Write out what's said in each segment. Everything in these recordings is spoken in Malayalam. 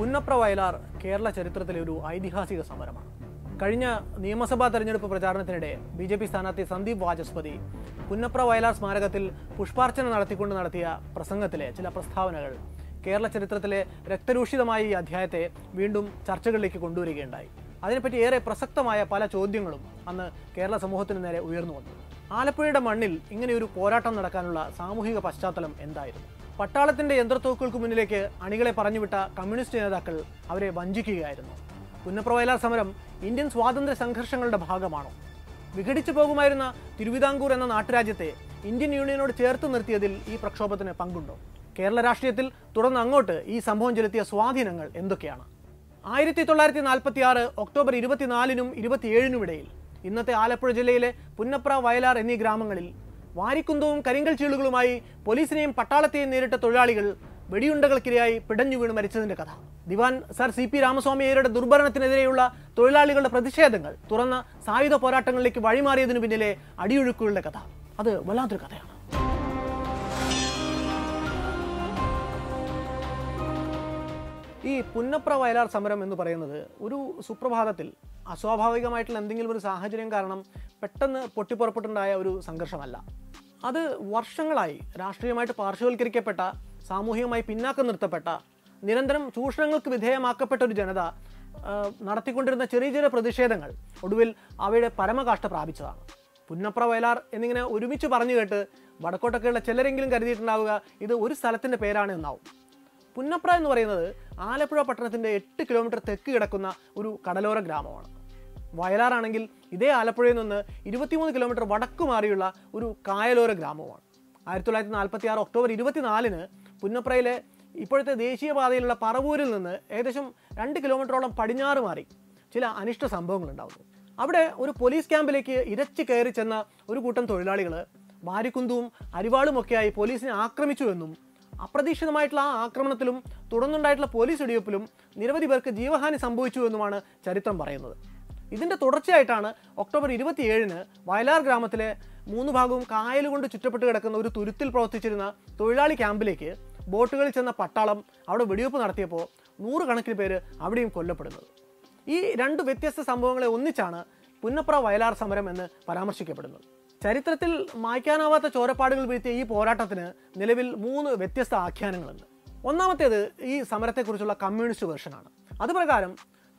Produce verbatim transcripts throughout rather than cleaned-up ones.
പുന്നപ്രവയലാർ കേരള ചരിത്രത്തിലെ ഒരു ഐതിഹാസിക സമരമാണ്. കഴിഞ്ഞ നിയമസഭാ തെരഞ്ഞെടുപ്പ് പ്രചാരണത്തിനിടെ ബി ജെ പി സ്ഥാനാർത്ഥി സന്ദീപ് വാചസ്പതി പുന്നപ്ര വയലാർ സ്മാരകത്തിൽ പുഷ്പാർച്ചന നടത്തിക്കൊണ്ട് നടത്തിയ പ്രസംഗത്തിലെ ചില പ്രസ്താവനകൾ കേരള ചരിത്രത്തിലെ രക്തരൂഷിതമായ ഈ അധ്യായത്തെ വീണ്ടും ചർച്ചകളിലേക്ക് കൊണ്ടുവരികയുണ്ടായി. അതിനെപ്പറ്റി ഏറെ പ്രസക്തമായ പല ചോദ്യങ്ങളും അന്ന് കേരള സമൂഹത്തിന് നേരെ ഉയർന്നു വന്നു. ആലപ്പുഴയുടെ മണ്ണിൽ ഇങ്ങനെയൊരു പോരാട്ടം നടക്കാനുള്ള സാമൂഹിക പശ്ചാത്തലം എന്തായിരുന്നു? പട്ടാളത്തിൻ്റെ യന്ത്രത്തോക്കുകൾക്ക് മുന്നിലേക്ക് അണികളെ പറഞ്ഞുവിട്ട കമ്മ്യൂണിസ്റ്റ് നേതാക്കൾ അവരെ വഞ്ചിക്കുകയായിരുന്നു. പുന്നപ്രവയലാർ സമരം ഇന്ത്യൻ സ്വാതന്ത്ര്യ സംഘർഷങ്ങളുടെ ഭാഗമാണോ? വിഘടിച്ചു പോകുമായിരുന്ന തിരുവിതാംകൂർ എന്ന നാട്ടുരാജ്യത്തെ ഇന്ത്യൻ യൂണിയനോട് ചേർത്ത് നിർത്തിയതിൽ ഈ പ്രക്ഷോഭത്തിന് പങ്കുണ്ടോ? കേരള രാഷ്ട്രീയത്തിൽ തുടർന്ന് അങ്ങോട്ട് ഈ സംഭവം ചെലുത്തിയ സ്വാധീനങ്ങൾ എന്തൊക്കെയാണ്? ആയിരത്തി തൊള്ളായിരത്തി നാൽപ്പത്തി ആറ് ഒക്ടോബർ ഇരുപത്തിനാലിനും ഇരുപത്തിയേഴിനും ഇടയിൽ ഇന്നത്തെ ആലപ്പുഴ ജില്ലയിലെ പുന്നപ്ര വയലാർ എന്നീ ഗ്രാമങ്ങളിൽ വാരിക്കുന്തവും കരിങ്കൽ ചീളുകളുമായി പോലീസിനെയും പട്ടാളത്തെയും നേരിട്ട തൊഴിലാളികൾ വെടിയുണ്ടകൾക്കിരയായി പിടഞ്ഞു വീണ് മരിച്ചതിൻ്റെ കഥ, ദിവാൻ സർ സി പി രാമസ്വാമി അയ്യരുടെ ദുർഭരണത്തിനെതിരെയുള്ള തൊഴിലാളികളുടെ പ്രതിഷേധങ്ങൾ തുറന്ന സായുധ പോരാട്ടങ്ങളിലേക്ക് വഴിമാറിയതിനു പിന്നിലെ അടിയൊഴുക്കുകളുടെ കഥ, അത് വല്ലാത്തൊരു കഥയാണ്. ഈ പുന്നപ്ര വയലാർ സമരം എന്ന് പറയുന്നത് ഒരു സുപ്രഭാതത്തിൽ അസ്വാഭാവികമായിട്ടുള്ള എന്തെങ്കിലും ഒരു സാഹചര്യം കാരണം പെട്ടെന്ന് പൊട്ടിപ്പുറപ്പെട്ടുണ്ടായ ഒരു സംഘർഷമല്ല. അത് വർഷങ്ങളായി രാഷ്ട്രീയമായിട്ട് പാർശ്വവൽക്കരിക്കപ്പെട്ട, സാമൂഹികമായി പിന്നാക്കം നിർത്തപ്പെട്ട, നിരന്തരം ചൂഷണങ്ങൾക്ക് വിധേയമാക്കപ്പെട്ട ഒരു ജനത നടത്തിക്കൊണ്ടിരുന്ന ചെറിയ ചെറിയ പ്രതിഷേധങ്ങൾ ഒടുവിൽ അവയുടെ പരമകാഷ്ഠ പ്രാപിച്ചതാണ്. പുന്നപ്ര വയലാർ എന്നിങ്ങനെ ഒരുമിച്ച് പറഞ്ഞു കേട്ട് വടക്കോട്ടൊക്കെയുള്ള ചിലരെങ്കിലും കരുതിയിട്ടുണ്ടാവുക ഇത് ഒരു സ്ഥലത്തിൻ്റെ പേരാണ് എന്നാവും. പുന്നപ്ര എന്ന് പറയുന്നത് ആലപ്പുഴ പട്ടണത്തിൻ്റെ എട്ട് കിലോമീറ്റർ തെക്ക് കിടക്കുന്ന ഒരു കടലോര ഗ്രാമമാണ്. വയലാറാണെങ്കിൽ ഇതേ ആലപ്പുഴയിൽ നിന്ന് ഇരുപത്തിമൂന്ന് കിലോമീറ്റർ വടക്കു മാറിയുള്ള ഒരു കായലോര ഗ്രാമമാണ്. ആയിരത്തി തൊള്ളായിരത്തി നാൽപ്പത്തി ആറ് ഒക്ടോബർ ഇരുപത്തിനാലിന് പുന്നപ്രയിലെ ഇപ്പോഴത്തെ ദേശീയപാതയിലുള്ള പറവൂരിൽ നിന്ന് ഏകദേശം രണ്ട് കിലോമീറ്ററോളം പടിഞ്ഞാറ് മാറി ചില അനിഷ്ട സംഭവങ്ങളുണ്ടാകുന്നു. അവിടെ ഒരു പോലീസ് ക്യാമ്പിലേക്ക് ഇരച്ചു കയറി ചെന്ന ഒരു കൂട്ടം തൊഴിലാളികൾ വാരിക്കുന്തവും അരിവാളുമൊക്കെയായി പോലീസിനെ ആക്രമിച്ചുവെന്നും അപ്രതീക്ഷിതമായിട്ടുള്ള ആ ആക്രമണത്തിലും തുടർന്നുണ്ടായിട്ടുള്ള പോലീസ് വെടിവെപ്പിലും നിരവധി പേർക്ക് ജീവഹാനി സംഭവിച്ചു എന്നുമാണ് ചരിത്രം പറയുന്നത്. ഇതിൻ്റെ തുടർച്ചയായിട്ടാണ് ഒക്ടോബർ ഇരുപത്തിയേഴിന് വയലാർ ഗ്രാമത്തിലെ മൂന്ന് ഭാഗവും കായലുകൊണ്ട് ചുറ്റപ്പെട്ട് കിടക്കുന്ന ഒരു തുരുത്തിൽ പ്രവർത്തിച്ചിരുന്ന തൊഴിലാളി ക്യാമ്പിലേക്ക് ബോട്ടുകളിൽ ചെന്ന പട്ടാളം അവിടെ വെടിവെപ്പ് നടത്തിയപ്പോൾ നൂറുകണക്കിന് പേര് അവിടെയും കൊല്ലപ്പെടുന്നത്. ഈ രണ്ട് വ്യത്യസ്ത സംഭവങ്ങളെ ഒന്നിച്ചാണ് പുന്നപ്ര വയലാർ സമരം എന്ന് പരാമർശിക്കപ്പെടുന്നത്. ചരിത്രത്തിൽ മായ്ക്കാനാവാത്ത ചോരപ്പാടുകൾ വീഴ്ത്തിയ ഈ പോരാട്ടത്തിന് നിലവിൽ മൂന്ന് വ്യത്യസ്ത ആഖ്യാനങ്ങളുണ്ട്. ഒന്നാമത്തേത് ഈ സമരത്തെക്കുറിച്ചുള്ള കമ്മ്യൂണിസ്റ്റ് വേർഷനാണ്. അത് പ്രകാരം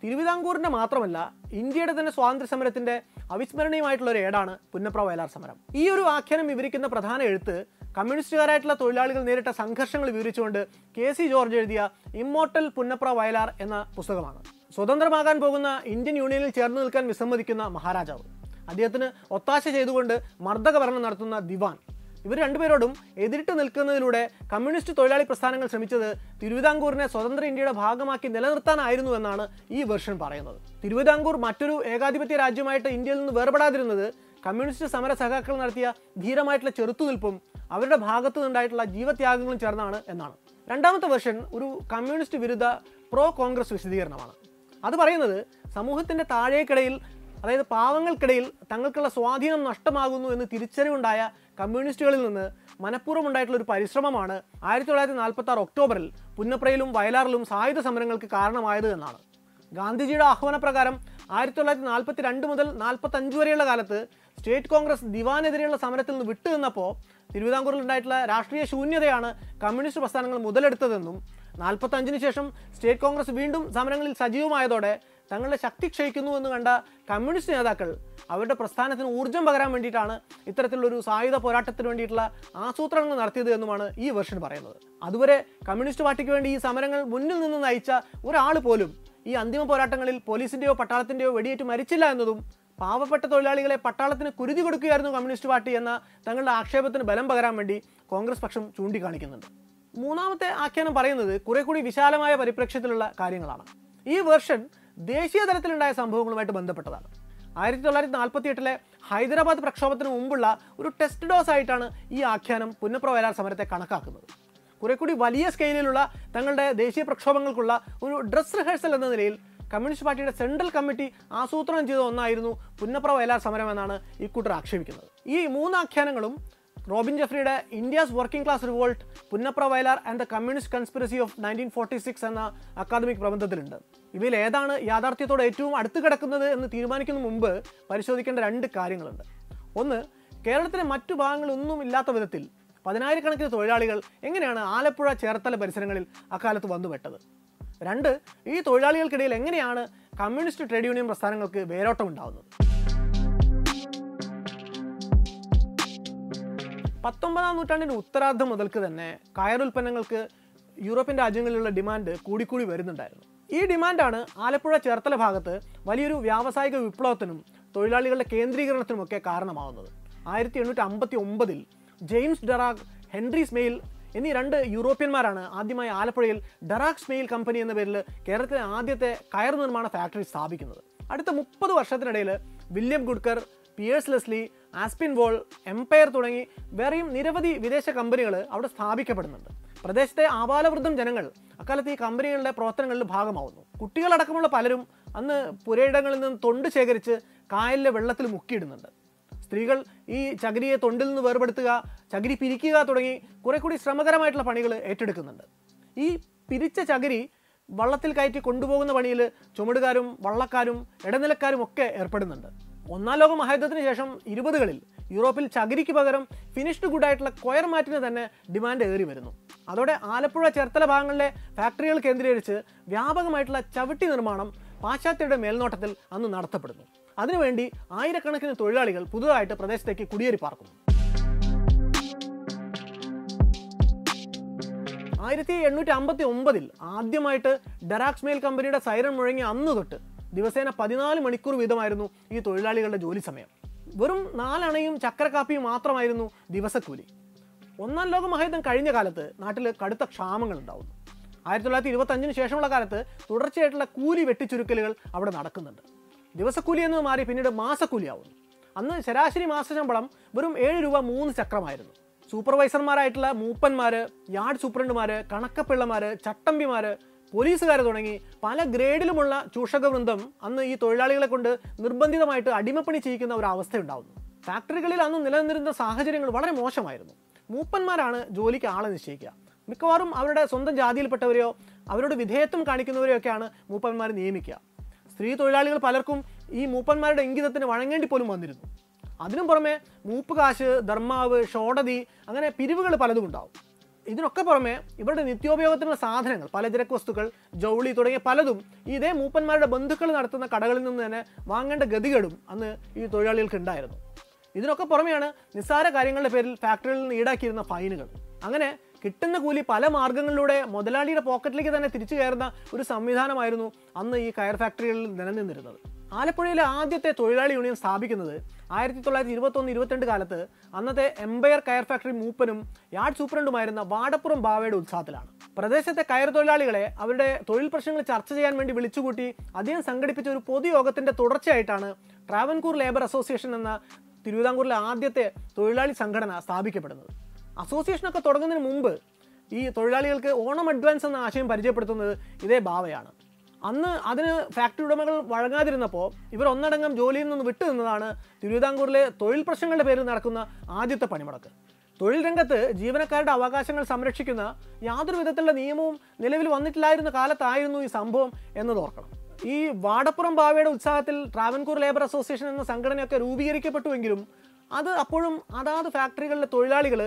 തിരുവിതാംകൂറിൻ്റെ മാത്രമല്ല ഇന്ത്യയുടെ തന്നെ സ്വാതന്ത്ര്യ സമരത്തിൻ്റെ അവിസ്മരണീയമായിട്ടുള്ള ഒരു ഏടാണ് പുന്നപ്ര വയലാർ സമരം. ഈ ഒരു ആഖ്യാനം വിവരിക്കുന്ന പ്രധാന എഴുത്ത് കമ്മ്യൂണിസ്റ്റുകാരായിട്ടുള്ള തൊഴിലാളികൾ നേരിട്ട സംഘർഷങ്ങൾ വിവരിച്ചുകൊണ്ട് കെ സി ജോർജ് എഴുതിയ ഇമ്മോർട്ടൽ പുന്നപ്ര വയലാർ എന്ന പുസ്തകമാണ്. സ്വതന്ത്രമാകാൻ പോകുന്ന ഇന്ത്യൻ യൂണിയനിൽ ചേർന്ന് നിൽക്കാൻ വിസമ്മതിക്കുന്ന മഹാരാജാവ്, അദ്ദേഹത്തിന് ഒത്താശ ചെയ്തുകൊണ്ട് മർദ്ദകഭരണം നടത്തുന്ന ദിവാൻ, ഇവർ രണ്ടുപേരോടും എതിരിട്ട് നിൽക്കുന്നതിലൂടെ കമ്മ്യൂണിസ്റ്റ് തൊഴിലാളി പ്രസ്ഥാനങ്ങൾ ശ്രമിച്ചത് തിരുവിതാംകൂറിനെ സ്വതന്ത്ര ഇന്ത്യയുടെ ഭാഗമാക്കി നിലനിർത്താനായിരുന്നു എന്നാണ് ഈ വെർഷൻ പറയുന്നത്. തിരുവിതാംകൂർ മറ്റൊരു ഏകാധിപത്യ രാജ്യമായിട്ട് ഇന്ത്യയിൽ നിന്ന് വേർപെടാതിരുന്നത് കമ്മ്യൂണിസ്റ്റ് സമര സഖാക്കൾ നടത്തിയ ധീരമായിട്ടുള്ള ചെറുത്തുനിൽപ്പും അവരുടെ ഭാഗത്തു നിന്നുണ്ടായിട്ടുള്ള ജീവത്യാഗങ്ങളും ചേർന്നാണ് എന്നാണ്. രണ്ടാമത്തെ വെർഷൻ ഒരു കമ്മ്യൂണിസ്റ്റ് വിരുദ്ധ പ്രോ കോൺഗ്രസ് വിശദീകരണമാണ്. അത് പറയുന്നത് സമൂഹത്തിൻ്റെ താഴേക്കിടയിൽ, അതായത് പാവങ്ങൾക്കിടയിൽ തങ്ങൾക്കുള്ള സ്വാധീനം നഷ്ടമാകുന്നു എന്ന് തിരിച്ചറിവുണ്ടായ കമ്മ്യൂണിസ്റ്റുകളിൽ നിന്ന് മനഃപൂർവ്വം ഉണ്ടായിട്ടുള്ള ഒരു പരിശ്രമമാണ് ആയിരത്തി തൊള്ളായിരത്തി നാൽപ്പത്തി ആറ് ഒക്ടോബറിൽ പുന്നപ്രയിലും വയലാറിലും സായുധ സമരങ്ങൾക്ക് കാരണമായത് എന്നാണ്. ഗാന്ധിജിയുടെ ആഹ്വാനപ്രകാരം ആയിരത്തി തൊള്ളായിരത്തി നാൽപ്പത്തി രണ്ട് മുതൽ നാൽപ്പത്തഞ്ച് വരെയുള്ള കാലത്ത് സ്റ്റേറ്റ് കോൺഗ്രസ് ദിവാനെതിരെയുള്ള സമരത്തിൽ നിന്ന് വിട്ടു നിന്നപ്പോൾ തിരുവിതാംകൂറിൽ ഉണ്ടായിട്ടുള്ള രാഷ്ട്രീയ ശൂന്യതയാണ് കമ്മ്യൂണിസ്റ്റ് പ്രസ്ഥാനങ്ങൾ മുതലെടുത്തതെന്നും നാൽപ്പത്തഞ്ചിന് ശേഷം സ്റ്റേറ്റ് കോൺഗ്രസ് വീണ്ടും സമരങ്ങളിൽ സജീവമായതോടെ തങ്ങളുടെ ശക്തി ക്ഷയിക്കുന്നു എന്ന് കണ്ട കമ്മ്യൂണിസ്റ്റ് നേതാക്കൾ അവരുടെ പ്രസ്ഥാനത്തിന് ഊർജ്ജം പകരാൻ വേണ്ടിയിട്ടാണ് ഇത്തരത്തിലുള്ളൊരു സായുധ പോരാട്ടത്തിന് വേണ്ടിയിട്ടുള്ള ആസൂത്രണങ്ങൾ നടത്തിയത് എന്നുമാണ് ഈ വെർഷൻ പറയുന്നത്. അതുവരെ കമ്മ്യൂണിസ്റ്റ് പാർട്ടിക്ക് വേണ്ടി ഈ സമരങ്ങൾ മുന്നിൽ നിന്ന് നയിച്ച ഒരാൾ പോലും ഈ അന്തിമ പോരാട്ടങ്ങളിൽ പോലീസിൻ്റെയോ പട്ടാളത്തിൻ്റെയോ വെടിയേറ്റ് മരിച്ചില്ല എന്നതും പാവപ്പെട്ട തൊഴിലാളികളെ പട്ടാളത്തിന് കുരുതി കൊടുക്കുകയായിരുന്നു കമ്മ്യൂണിസ്റ്റ് പാർട്ടി എന്ന തങ്ങളുടെ ആക്ഷേപത്തിന് ബലം പകരാൻ വേണ്ടി കോൺഗ്രസ് പക്ഷം ചൂണ്ടിക്കാണിക്കുന്നുണ്ട്. മൂന്നാമത്തെ ആഖ്യാനം പറയുന്നത് കുറെ കൂടി വിശാലമായ പരിപ്രേക്ഷ്യത്തിലുള്ള കാര്യങ്ങളാണ്. ഈ വെർഷൻ ദേശീയ തലത്തിലുണ്ടായ സംഭവങ്ങളുമായിട്ട് ബന്ധപ്പെട്ടതാണ്. ആയിരത്തി തൊള്ളായിരത്തി നാൽപ്പത്തി എട്ടിലെ ഹൈദരാബാദ് പ്രക്ഷോഭത്തിന് മുമ്പുള്ള ഒരു ടെസ്റ്റ് ഡോസ് ആയിട്ടാണ് ഈ ആഖ്യാനം പുന്നപ്ര വയലാർ സമരത്തെ കണക്കാക്കുന്നത്. കുറെ കൂടി വലിയ സ്കെയിലിലുള്ള തങ്ങളുടെ ദേശീയ പ്രക്ഷോഭങ്ങൾക്കുള്ള ഒരു ഡ്രസ് റിഹേഴ്സൽ എന്ന നിലയിൽ കമ്മ്യൂണിസ്റ്റ് പാർട്ടിയുടെ സെൻട്രൽ കമ്മിറ്റി ആസൂത്രണം ചെയ്ത ഒന്നായിരുന്നു പുന്നപ്ര വയലാർ സമരം എന്നാണ് ഇക്കൂട്ടർ ആക്ഷേപിക്കുന്നത്. ഈ മൂന്ന് ആഖ്യാനങ്ങളും Robin Jeffreyയുടെ India's working class revolt, Punnapra Vayalar and the communist conspiracy of nineteen forty six എന്ന അക്കാദമിക് പ്രബന്ധത്തിലുണ്ട്. ഇവയിൽ ഏതാണ് യാഥാർത്ഥ്യത്തോട് ഏറ്റവും അടുത്ത് കിടക്കുന്നത് എന്ന് തീരുമാനിക്കുന്ന മുമ്പ് പരിശോധിക്കേണ്ട രണ്ട് കാര്യങ്ങളുണ്ട്. ഒന്ന്, കേരളത്തിലെ മറ്റു ഭാഗങ്ങളൊന്നും ഇല്ലാത്ത വിധത്തിൽ പതിനായിരക്കണക്കിന് തൊഴിലാളികൾ എങ്ങനെയാണ് ആലപ്പുഴ ചേർത്തല പരിസരങ്ങളിൽ അക്കാലത്ത് വന്നുപെട്ടത്. രണ്ട്, ഈ തൊഴിലാളികൾക്കിടയിൽ എങ്ങനെയാണ് കമ്മ്യൂണിസ്റ്റ് ട്രേഡ് യൂണിയൻ പ്രസ്ഥാനങ്ങൾക്ക് വേരോട്ടം ഉണ്ടാകുന്നത്. പത്തൊമ്പതാം നൂറ്റാണ്ടിൻ്റെ ഉത്തരാർദ്ധം മുതൽക്ക് തന്നെ കയറുൽപ്പന്നങ്ങൾക്ക് യൂറോപ്യൻ രാജ്യങ്ങളിലുള്ള ഡിമാൻഡ് കൂടിക്കൂടി വരുന്നുണ്ടായിരുന്നു. ഈ ഡിമാൻഡാണ് ആലപ്പുഴ ചേർത്തല ഭാഗത്ത് വലിയൊരു വ്യാവസായിക വിപ്ലവത്തിനും തൊഴിലാളികളുടെ കേന്ദ്രീകരണത്തിനുമൊക്കെ കാരണമാവുന്നത്. ആയിരത്തി എണ്ണൂറ്റി അമ്പത്തി ഒമ്പതിൽ ജെയിംസ് ഡറാക്, ഹെൻറി സ്മെയിൽ എന്നീ രണ്ട് യൂറോപ്യന്മാരാണ് ആദ്യമായി ആലപ്പുഴയിൽ ഡറാക് സ്മെയിൽ കമ്പനി എന്ന പേരിൽ കേരളത്തിലെ ആദ്യത്തെ കയർ നിർമ്മാണ ഫാക്ടറി സ്ഥാപിക്കുന്നത്. അടുത്ത മുപ്പത് വർഷത്തിനിടയിൽ William ഗുഡ്കർ, Pierce Leslie, Aspinwall, Empire തുടങ്ങി വേറെയും നിരവധി വിദേശ കമ്പനികൾ അവിടെ സ്ഥാപിക്കപ്പെടുന്നുണ്ട്. പ്രദേശത്തെ ആബാലവൃദ്ധം ജനങ്ങൾ അക്കാലത്ത് ഈ കമ്പനികളുടെ പ്രവർത്തനങ്ങളിൽ ഭാഗമാവുന്നു. കുട്ടികളടക്കമുള്ള പലരും അന്ന് പുരയിടങ്ങളിൽ നിന്ന് തൊണ്ട് ശേഖരിച്ച് കായലിലെ വെള്ളത്തിൽ മുക്കിയിടുന്നുണ്ട്. സ്ത്രീകൾ ഈ ചകിരിയെ തൊണ്ടിൽ നിന്ന് വേർപെടുത്തുക, ചകിരി പിരിക്കുക തുടങ്ങി കുറെ കൂടി ശ്രമകരമായിട്ടുള്ള പണികൾ ഏറ്റെടുക്കുന്നുണ്ട്. ഈ പിരിച്ച ചകിരി വള്ളത്തിൽ കയറ്റി കൊണ്ടുപോകുന്ന പണിയിൽ ചുമടുകാരും വള്ളക്കാരും ഇടനിലക്കാരും ഒക്കെ ഏർപ്പെടുന്നുണ്ട്. ഒന്നാം ലോക മഹായുദ്ധത്തിന് ശേഷം ഇരുപതുകളിൽ യൂറോപ്പിൽ ചകിരിക്ക് പകരം ഫിനിഷ്ഡ് ഗുഡായിട്ടുള്ള കൊയർ മാറ്റിന് തന്നെ ഡിമാൻഡ് ഏറി വരുന്നു. അതോടെ ആലപ്പുഴ ചേർത്തല ഭാഗങ്ങളിലെ ഫാക്ടറികൾ കേന്ദ്രീകരിച്ച് വ്യാപകമായിട്ടുള്ള ചവിട്ടി നിർമ്മാണം പാശ്ചാത്യരുടെ മേൽനോട്ടത്തിൽ അന്ന് നടത്തപ്പെടുന്നു. അതിനുവേണ്ടി ആയിരക്കണക്കിന് തൊഴിലാളികൾ പുതുതായിട്ട് പ്രദേശത്തേക്ക് കുടിയേറി പാർക്കുന്നു. ആയിരത്തി എണ്ണൂറ്റി അമ്പത്തി ഒമ്പതിൽ ആദ്യമായിട്ട് ഡറാക് സ്മെയിൽ കമ്പനിയുടെ സൈറൺ മുഴങ്ങി അന്ന് തൊട്ട് ദിവസേന പതിനാല് മണിക്കൂർ വീതമായിരുന്നു ഈ തൊഴിലാളികളുടെ ജോലി സമയം. വെറും നാലണയും ചക്കരക്കാപ്പിയും മാത്രമായിരുന്നു ദിവസക്കൂലി. ഒന്നാം ലോക മഹായുദ്ധം കഴിഞ്ഞ കാലത്ത് നാട്ടിൽ കടുത്ത ക്ഷാമങ്ങൾ ഉണ്ടാകുന്നു. ആയിരത്തി തൊള്ളായിരത്തി ഇരുപത്തി അഞ്ചിന് ശേഷമുള്ള കാലത്ത് തുടർച്ചയായിട്ടുള്ള കൂലി വെട്ടിച്ചുരുക്കലുകൾ അവിടെ നടക്കുന്നുണ്ട്. ദിവസക്കൂലി എന്നത് മാറി പിന്നീട് മാസക്കൂലിയാവുന്നു. അന്ന് ശരാശരി മാസശമ്പളം വെറും ഏഴ് രൂപ മൂന്ന് ചക്രമായിരുന്നു. സൂപ്പർവൈസർമാരായിട്ടുള്ള മൂപ്പന്മാർ, യാർഡ് സൂപ്രണ്ടുമാർ, കണക്കപ്പിള്ളമാർ, ചട്ടമ്പിമാർ, പോലീസുകാർ തുടങ്ങി പല ഗ്രേഡിലുമുള്ള ചൂഷകവൃന്ദം അന്ന് ഈ തൊഴിലാളികളെ കൊണ്ട് നിർബന്ധിതമായിട്ട് അടിമപ്പണി ചെയ്യിക്കുന്ന ഒരു അവസ്ഥയുണ്ടാകുന്നു. ഫാക്ടറികളിൽ അന്ന് നിലനിന്നിരുന്ന സാഹചര്യങ്ങൾ വളരെ മോശമായിരുന്നു. മൂപ്പന്മാരാണ് ജോലിക്ക് ആളെ നിശ്ചയിക്കുക. മിക്കവാറും അവരുടെ സ്വന്തം ജാതിയിൽപ്പെട്ടവരെയോ അവരോട് വിധേയത്വം കാണിക്കുന്നവരെയോ ഒക്കെയാണ് മൂപ്പന്മാർ നിയമിക്കുക. സ്ത്രീ തൊഴിലാളികൾ പലർക്കും ഈ മൂപ്പന്മാരുടെ ഇംഗിതത്തിന് വഴങ്ങേണ്ടി പോലും വന്നിരുന്നു. അതിനും പുറമെ മൂപ്പ് കാശ്, ധർമാവ്, ഷോടതി, അങ്ങനെ പിരിവുകൾ പലതും ഉണ്ടാവും. ഇതിനൊക്കെ പുറമെ ഇവരുടെ നിത്യോപയോഗത്തിനുള്ള സാധനങ്ങൾ, പലചരക്ക് വസ്തുക്കൾ, ജൗളി തുടങ്ങിയ പലതും ഇതേ മൂപ്പന്മാരുടെ ബന്ധുക്കൾ നടത്തുന്ന കടകളിൽ നിന്ന് തന്നെ വാങ്ങേണ്ട ഗതികേടും അന്ന് ഈ തൊഴിലാളികൾക്ക് ഉണ്ടായിരുന്നു. ഇതിനൊക്കെ പുറമെയാണ് നിസ്സാര കാര്യങ്ങളുടെ പേരിൽ ഫാക്ടറികളിൽ നിന്ന് ഈടാക്കിയിരുന്ന ഫൈനുകൾ. അങ്ങനെ കിട്ടുന്ന കൂലി പല മാർഗങ്ങളിലൂടെ മുതലാളിയുടെ പോക്കറ്റിലേക്ക് തന്നെ തിരിച്ചു കയറുന്ന ഒരു സംവിധാനമായിരുന്നു അന്ന് ഈ കയർ ഫാക്ടറികളിൽ നിലനിന്നിരുന്നത്. ആലപ്പുഴയിലെ ആദ്യത്തെ തൊഴിലാളി യൂണിയൻ സ്ഥാപിക്കുന്നത് ആയിരത്തി തൊള്ളായിരത്തി ഇരുപത്തൊന്ന് ഇരുപത്തിരണ്ട് കാലത്ത് അന്നത്തെ എംപയർ കയർ ഫാക്ടറി മൂപ്പനും യാർഡ് സൂപ്രണ്ടുമായിരുന്ന വാടപ്പുറം ബാവയുടെ ഉത്സാഹത്തിലാണ്. പ്രദേശത്തെ കയർ തൊഴിലാളികളെ അവരുടെ തൊഴിൽ പ്രശ്നങ്ങൾ ചർച്ച ചെയ്യാൻ വേണ്ടി വിളിച്ചുകൂട്ടി അദ്ദേഹം സംഘടിപ്പിച്ച ഒരു പൊതുയോഗത്തിൻ്റെ തുടർച്ചയായിട്ടാണ് ട്രാവൻകൂർ ലേബർ അസോസിയേഷൻ എന്ന തിരുവിതാംകൂറിലെ ആദ്യത്തെ തൊഴിലാളി സംഘടന സ്ഥാപിക്കപ്പെടുന്നത്. അസോസിയേഷനൊക്കെ തുടങ്ങുന്നതിന് മുമ്പ് ഈ തൊഴിലാളികൾക്ക് ഓണം അഡ്വാൻസ് എന്ന ആശയം പരിചയപ്പെടുത്തുന്നത് ഇതേ ബാവയാണ്. അന്ന് അതിന് ഫാക്ടറി ഉടമകൾ വഴങ്ങാതിരുന്നപ്പോൾ ഇവർ ഒന്നടങ്കം ജോലിയിൽ നിന്ന് വിട്ടുനിന്നതാണ് തിരുവിതാംകൂറിലെ തൊഴിൽ പ്രശ്നങ്ങളുടെ പേരിൽ നടക്കുന്ന ആദ്യത്തെ പണിമുടക്ക്. തൊഴിൽ രംഗത്ത് ജീവനക്കാരുടെ അവകാശങ്ങൾ സംരക്ഷിക്കുന്ന യാതൊരു വിധത്തിലുള്ള നിയമവും നിലവിൽ വന്നിട്ടില്ലായിരുന്ന കാലത്തായിരുന്നു ഈ സംഭവം എന്നതോർക്കണം. ഈ വാടപ്പുറം ബാവയുടെ ഉത്സാഹത്തിൽ ട്രാവൻകൂർ ലേബർ അസോസിയേഷൻ എന്ന സംഘടനയൊക്കെ രൂപീകരിക്കപ്പെട്ടുവെങ്കിലും അത് അപ്പോഴും അതാത് ഫാക്ടറികളിലെ തൊഴിലാളികൾ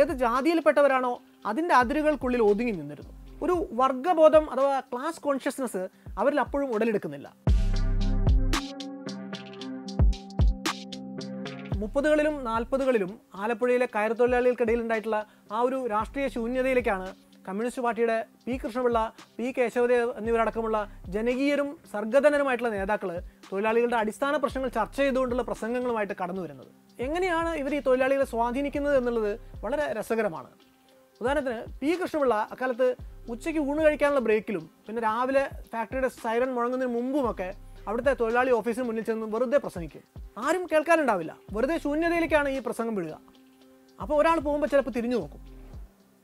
ഏത് ജാതിയിൽപ്പെട്ടവരാണോ അതിൻ്റെ അതിരുകൾക്കുള്ളിൽ ഒതുങ്ങി നിന്നിരുന്നു. ഒരു വർഗബോധം അഥവാ ക്ലാസ് കോൺഷ്യസ്നെസ് അവരിൽ അപ്പോഴും ഉടലെടുക്കുന്നില്ല. മുപ്പതുകളിലും നാൽപ്പതുകളിലും ആലപ്പുഴയിലെ കയർ തൊഴിലാളികൾക്കിടയിൽ ഉണ്ടായിട്ടുള്ള ആ ഒരു രാഷ്ട്രീയ ശൂന്യതയിലേക്കാണ് കമ്മ്യൂണിസ്റ്റ് പാർട്ടിയുടെ പി കൃഷ്ണപിള്ള, പി കേശവദേവ് എന്നിവരടക്കമുള്ള ജനകീയരും സർഗധനരുമായിട്ടുള്ള നേതാക്കൾ തൊഴിലാളികളുടെ അടിസ്ഥാന പ്രശ്നങ്ങൾ ചർച്ച ചെയ്തുകൊണ്ടുള്ള പ്രസംഗങ്ങളുമായിട്ട് കടന്നു വരുന്നത്. എങ്ങനെയാണ് ഇവർ ഈ തൊഴിലാളികളെ സ്വാധീനിക്കുന്നത് എന്നുള്ളത് വളരെ രസകരമാണ്. ഉദാഹരണത്തിന്, പി കൃഷ്ണപിള്ള അക്കാലത്ത് ഉച്ചയ്ക്ക് ഊണ് കഴിക്കാനുള്ള ബ്രേക്കിലും പിന്നെ രാവിലെ ഫാക്ടറിയുടെ സൈറൺ മുഴങ്ങുന്നതിന് മുമ്പുമൊക്കെ അവിടുത്തെ തൊഴിലാളി ഓഫീസിന് മുന്നിൽ ചെന്ന് വെറുതെ പ്രസംഗിക്കും. ആരും കേൾക്കാനുണ്ടാവില്ല. വെറുതെ ശൂന്യതയിലേക്കാണ് ഈ പ്രസംഗം വിടുക. അപ്പോൾ ഒരാൾ പോകുമ്പോൾ ചിലപ്പോൾ തിരിഞ്ഞു നോക്കും.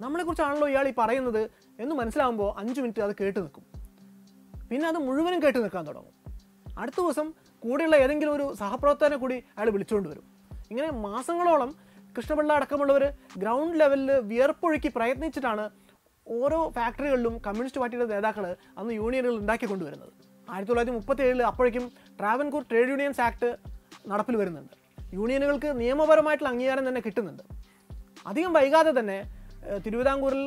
നമ്മളെക്കുറിച്ചാണല്ലോ ഇയാൾ ഈ പറയുന്നത് എന്ന് മനസ്സിലാവുമ്പോൾ അഞ്ച് മിനിറ്റ് അത് കേട്ട് നിൽക്കും. പിന്നെ അത് മുഴുവനും കേട്ട് നിൽക്കാൻ തുടങ്ങും. അടുത്ത ദിവസം കൂടെയുള്ള ഏതെങ്കിലും ഒരു സഹപ്രവർത്തകനെ കൂടി അയാൾ വിളിച്ചുകൊണ്ട് വരും. ഇങ്ങനെ മാസങ്ങളോളം കൃഷ്ണപിള്ള അടക്കമുള്ളവർ ഗ്രൗണ്ട് ലെവലിൽ വിയർപ്പൊഴുക്കി പ്രയത്നിച്ചിട്ടാണ് ഓരോ ഫാക്ടറികളിലും കമ്മ്യൂണിസ്റ്റ് പാർട്ടിയുടെ നേതാക്കൾ അന്ന് യൂണിയനുകൾ ഉണ്ടാക്കി കൊണ്ടുവരുന്നത്. ആയിരത്തി തൊള്ളായിരത്തി മുപ്പത്തി ഏഴിൽ അപ്പോഴേക്കും ട്രാവൻകൂർ ട്രേഡ് യൂണിയൻസ് ആക്ട് നടപ്പിൽ വരുന്നുണ്ട്. യൂണിയനുകൾക്ക് നിയമപരമായിട്ടുള്ള അംഗീകാരം തന്നെ കിട്ടുന്നുണ്ട്. അധികം വൈകാതെ തന്നെ തിരുവിതാംകൂറിൽ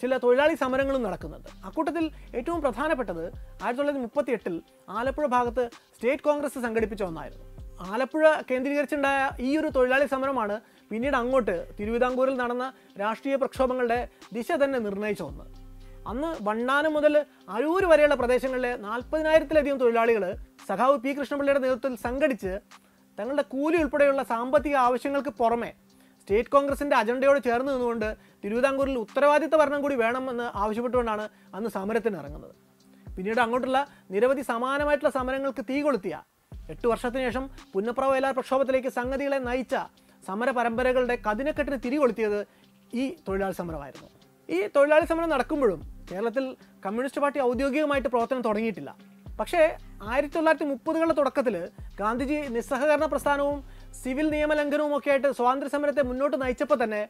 ചില തൊഴിലാളി സമരങ്ങളും നടക്കുന്നുണ്ട്. അക്കൂട്ടത്തിൽ ഏറ്റവും പ്രധാനപ്പെട്ടത് ആയിരത്തി തൊള്ളായിരത്തി മുപ്പത്തി എട്ടിൽ ആലപ്പുഴ ഭാഗത്ത് സ്റ്റേറ്റ് കോൺഗ്രസ് സംഘടിപ്പിച്ച ഒന്നായിരുന്നു. ആലപ്പുഴ കേന്ദ്രീകരിച്ചുണ്ടായ ഈ ഒരു തൊഴിലാളി സമരമാണ് പിന്നീട് അങ്ങോട്ട് തിരുവിതാംകൂറിൽ നടന്ന രാഷ്ട്രീയ പ്രക്ഷോഭങ്ങളുടെ ദിശ തന്നെ നിർണ്ണയിച്ച ഒന്ന്. അന്ന് വണ്ണാനം മുതൽ അഴൂർ വരെയുള്ള പ്രദേശങ്ങളിലെ നാൽപ്പതിനായിരത്തിലധികം തൊഴിലാളികൾ സഖാവ് പി കൃഷ്ണപിള്ളയുടെ നേതൃത്വത്തിൽ സംഘടിച്ച് തങ്ങളുടെ കൂലി ഉൾപ്പെടെയുള്ള സാമ്പത്തിക ആവശ്യങ്ങൾക്ക് പുറമെ സ്റ്റേറ്റ് കോൺഗ്രസിൻ്റെ അജണ്ടയോട് ചേർന്ന് നിന്നുകൊണ്ട് തിരുവിതാംകൂറിൽ ഉത്തരവാദിത്ത ഭരണം കൂടി വേണമെന്ന് ആവശ്യപ്പെട്ടുകൊണ്ടാണ് അന്ന് സമരത്തിന് ഇറങ്ങുന്നത്. പിന്നീട് അങ്ങോട്ടുള്ള നിരവധി സമാനമായിട്ടുള്ള സമരങ്ങൾക്ക് തീ കൊളുത്തിയ, എട്ട് വർഷത്തിന് ശേഷം പുന്നപ്ര വയലാർ പ്രക്ഷോഭത്തിലേക്ക് സംഗതികളെ നയിച്ച സമര പരമ്പരകളുടെ കതിനക്കെട്ടിന് തിരികൊളുത്തിയത് ഈ തൊഴിലാളി സമരമായിരുന്നു. ഈ തൊഴിലാളി സമരം നടക്കുമ്പോഴും കേരളത്തിൽ കമ്മ്യൂണിസ്റ്റ് പാർട്ടി ഔദ്യോഗികമായിട്ട് പ്രവർത്തനം തുടങ്ങിയിട്ടില്ല. പക്ഷേ ആയിരത്തി തൊള്ളായിരത്തി മുപ്പതുകളുടെ തുടക്കത്തിൽ ഗാന്ധിജി നിസ്സഹകരണ പ്രസ്ഥാനവും സിവിൽ നിയമലംഘനവും ഒക്കെ ആയിട്ട് സ്വാതന്ത്ര്യ സമരത്തെ മുന്നോട്ട് നയിച്ചപ്പോൾ തന്നെ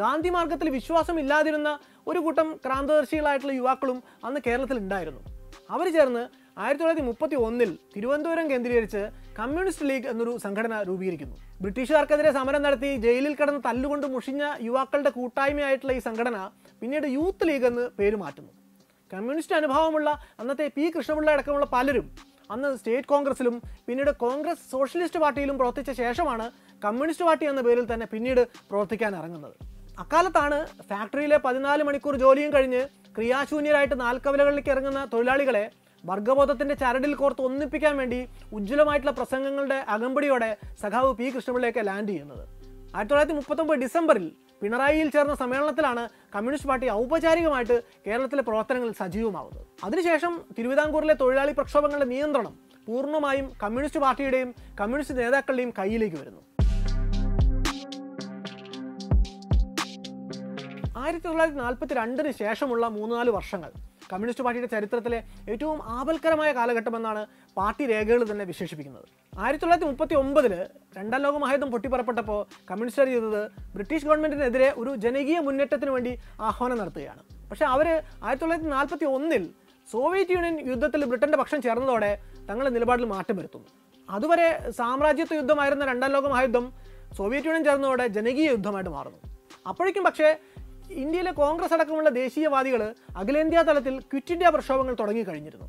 ഗാന്ധി മാർഗത്തിൽ വിശ്വാസമില്ലാതിരുന്ന ഒരു കൂട്ടം ക്രാന്തദർശികളായിട്ടുള്ള യുവാക്കളും അന്ന് കേരളത്തിൽ ഉണ്ടായിരുന്നു. അവർ ചേർന്ന് ആയിരത്തി തൊള്ളായിരത്തി മുപ്പത്തി ഒന്നിൽ തിരുവനന്തപുരം കേന്ദ്രീകരിച്ച് കമ്മ്യൂണിസ്റ്റ് ലീഗ് എന്നൊരു സംഘടന രൂപീകരിക്കുന്നു. ബ്രിട്ടീഷുകാർക്കെതിരെ സമരം നടത്തി ജയിലിൽ കിടന്ന് തല്ലുകൊണ്ട് മുഷിഞ്ഞ യുവാക്കളുടെ കൂട്ടായ്മയായിട്ടുള്ള ഈ സംഘടന പിന്നീട് യൂത്ത് ലീഗ് എന്ന് പേര് മാറ്റുന്നു. കമ്മ്യൂണിസ്റ്റ് അനുഭാവമുള്ള അന്നത്തെ പി കൃഷ്ണപിള്ള അടക്കമുള്ള പലരും അന്ന് സ്റ്റേറ്റ് കോൺഗ്രസിലും പിന്നീട് കോൺഗ്രസ് സോഷ്യലിസ്റ്റ് പാർട്ടിയിലും പ്രവർത്തിച്ച ശേഷമാണ് കമ്മ്യൂണിസ്റ്റ് പാർട്ടി എന്ന പേരിൽ തന്നെ പിന്നീട് പ്രവർത്തിക്കാൻ ഇറങ്ങുന്നത്. അക്കാലത്താണ് ഫാക്ടറിയിലെ പതിനാല് മണിക്കൂർ ജോലിയും കഴിഞ്ഞ് ക്രിയാശൂന്യരായിട്ട് നാൽക്കവലകളിലേക്ക് ഇറങ്ങുന്ന തൊഴിലാളികളെ വർഗബോധത്തിൻ്റെ ചരടിൽ കോർത്ത് ഒന്നിപ്പിക്കാൻ വേണ്ടി ഉജ്ജ്വലമായിട്ടുള്ള പ്രസംഗങ്ങളുടെ അകമ്പടിയോടെ സഖാവ് പി കൃഷ്ണപിള്ളയൊക്കെ ലാൻഡ് ചെയ്യുന്നത്. ആയിരത്തി തൊള്ളായിരത്തി മുപ്പത്തൊമ്പത് ഡിസംബറിൽ പിണറായിയിൽ ചേർന്ന സമ്മേളനത്തിലാണ് കമ്മ്യൂണിസ്റ്റ് പാർട്ടി ഔപചാരികമായിട്ട് കേരളത്തിലെ പ്രവർത്തനങ്ങളിൽ സജീവമാവുന്നത്. അതിനുശേഷം തിരുവിതാംകൂറിലെ തൊഴിലാളി പ്രക്ഷോഭങ്ങളുടെ നിയന്ത്രണം പൂർണ്ണമായും കമ്മ്യൂണിസ്റ്റ് പാർട്ടിയുടെയും കമ്മ്യൂണിസ്റ്റ് നേതാക്കളുടെയും കയ്യിലേക്ക് വരുന്നു. ആയിരത്തി തൊള്ളായിരത്തി നാൽപ്പത്തി രണ്ടിന് ശേഷമുള്ള മൂന്ന് നാല് വർഷങ്ങൾ കമ്മ്യൂണിസ്റ്റ് പാർട്ടിയുടെ ചരിത്രത്തിലെ ഏറ്റവും ആപൽക്കരമായ കാലഘട്ടമെന്നാണ് പാർട്ടി രേഖകൾ തന്നെ വിശേഷിപ്പിക്കുന്നത്. ആയിരത്തി തൊള്ളായിരത്തി മുപ്പത്തി ഒമ്പതിൽ രണ്ടാം ലോകമഹായുദ്ധം പൊട്ടിപ്പുറപ്പെട്ടപ്പോൾ കമ്മ്യൂണിസ്റ്റുകാർ ചെയ്തത് ബ്രിട്ടീഷ് ഗവൺമെൻറ്റിനെതിരെ ഒരു ജനകീയ മുന്നേറ്റത്തിന് വേണ്ടി ആഹ്വാനം നടത്തുകയാണ്. പക്ഷേ അവർ ആയിരത്തി തൊള്ളായിരത്തി നാൽപ്പത്തി ഒന്നിൽ സോവിയറ്റ് യൂണിയൻ യുദ്ധത്തിൽ ബ്രിട്ടൻ്റെ പക്ഷം ചേർന്നതോടെ തങ്ങളുടെ നിലപാടിൽ മാറ്റം വരുത്തുന്നു. അതുവരെ സാമ്രാജ്യത്വ യുദ്ധമായിരുന്ന രണ്ടാം ലോകമഹായുദ്ധം സോവിയറ്റ് യൂണിയൻ ചേർന്നതോടെ ജനകീയ യുദ്ധമായിട്ട് മാറുന്നു. അപ്പോഴേക്കും പക്ഷേ ഇന്ത്യയിലെ കോൺഗ്രസ് അടക്കമുള്ള ദേശീയവാദികൾ അഖിലേന്ത്യാ തലത്തിൽ ക്വിറ്റ് ഇന്ത്യ പ്രക്ഷോഭങ്ങൾ തുടങ്ങിക്കഴിഞ്ഞിരുന്നു.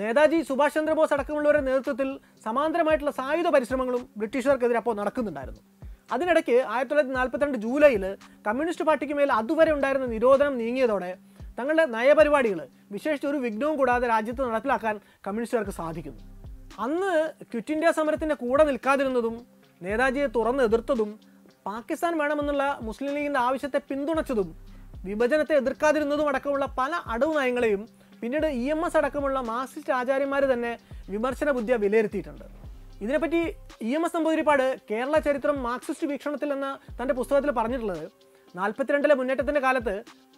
നേതാജി സുഭാഷ് ചന്ദ്രബോസ് അടക്കമുള്ളവരുടെ നേതൃത്വത്തിൽ സമാന്തരമായിട്ടുള്ള സായുധ പരിശ്രമങ്ങളും ബ്രിട്ടീഷുകാർക്കെതിരെ അപ്പോൾ നടക്കുന്നുണ്ടായിരുന്നു. അതിനിടയ്ക്ക് ആയിരത്തി തൊള്ളായിരത്തി നാൽപ്പത്തി രണ്ട് ജൂലൈയിൽ കമ്മ്യൂണിസ്റ്റ് പാർട്ടിക്ക് മേൽ അതുവരെ ഉണ്ടായിരുന്ന നിരോധനം നീങ്ങിയതോടെ തങ്ങളുടെ നയപരിപാടികൾ വിശേഷിച്ച് ഒരു വിഘ്നവും കൂടാതെ രാജ്യത്ത് നടപ്പിലാക്കാൻ കമ്മ്യൂണിസ്റ്റുകാർക്ക് സാധിക്കുന്നു. അന്ന് ക്വിറ്റ് ഇന്ത്യ സമരത്തിൻ്റെ കൂടെ നിൽക്കാതിരുന്നതും നേതാജിയെ തുറന്ന് എതിർത്തതും പാകിസ്ഥാൻ വേണമെന്നുള്ള മുസ്ലിം ലീഗിൻ്റെ ആവശ്യത്തെ പിന്തുണച്ചതും വിഭജനത്തെ എതിർക്കാതിരുന്നതും അടക്കമുള്ള പല അടവ് നയങ്ങളെയും പിന്നീട് ഇ എം എസ് അടക്കമുള്ള മാർക്സിസ്റ്റ് ആചാര്യന്മാർ തന്നെ വിമർശന ബുദ്ധിയെ വിലയിരുത്തിയിട്ടുണ്ട്. ഇതിനെപ്പറ്റി E M S Namboodiripad Kerala ചരിത്രം മാർക്സിസ്റ്റ് വീക്ഷണത്തിൽ എന്ന തൻ്റെ പുസ്തകത്തിൽ പറഞ്ഞിട്ടുള്ളത്, നാൽപ്പത്തിരണ്ടിലെ മുന്നേറ്റത്തിൻ്റെ കാലത്ത്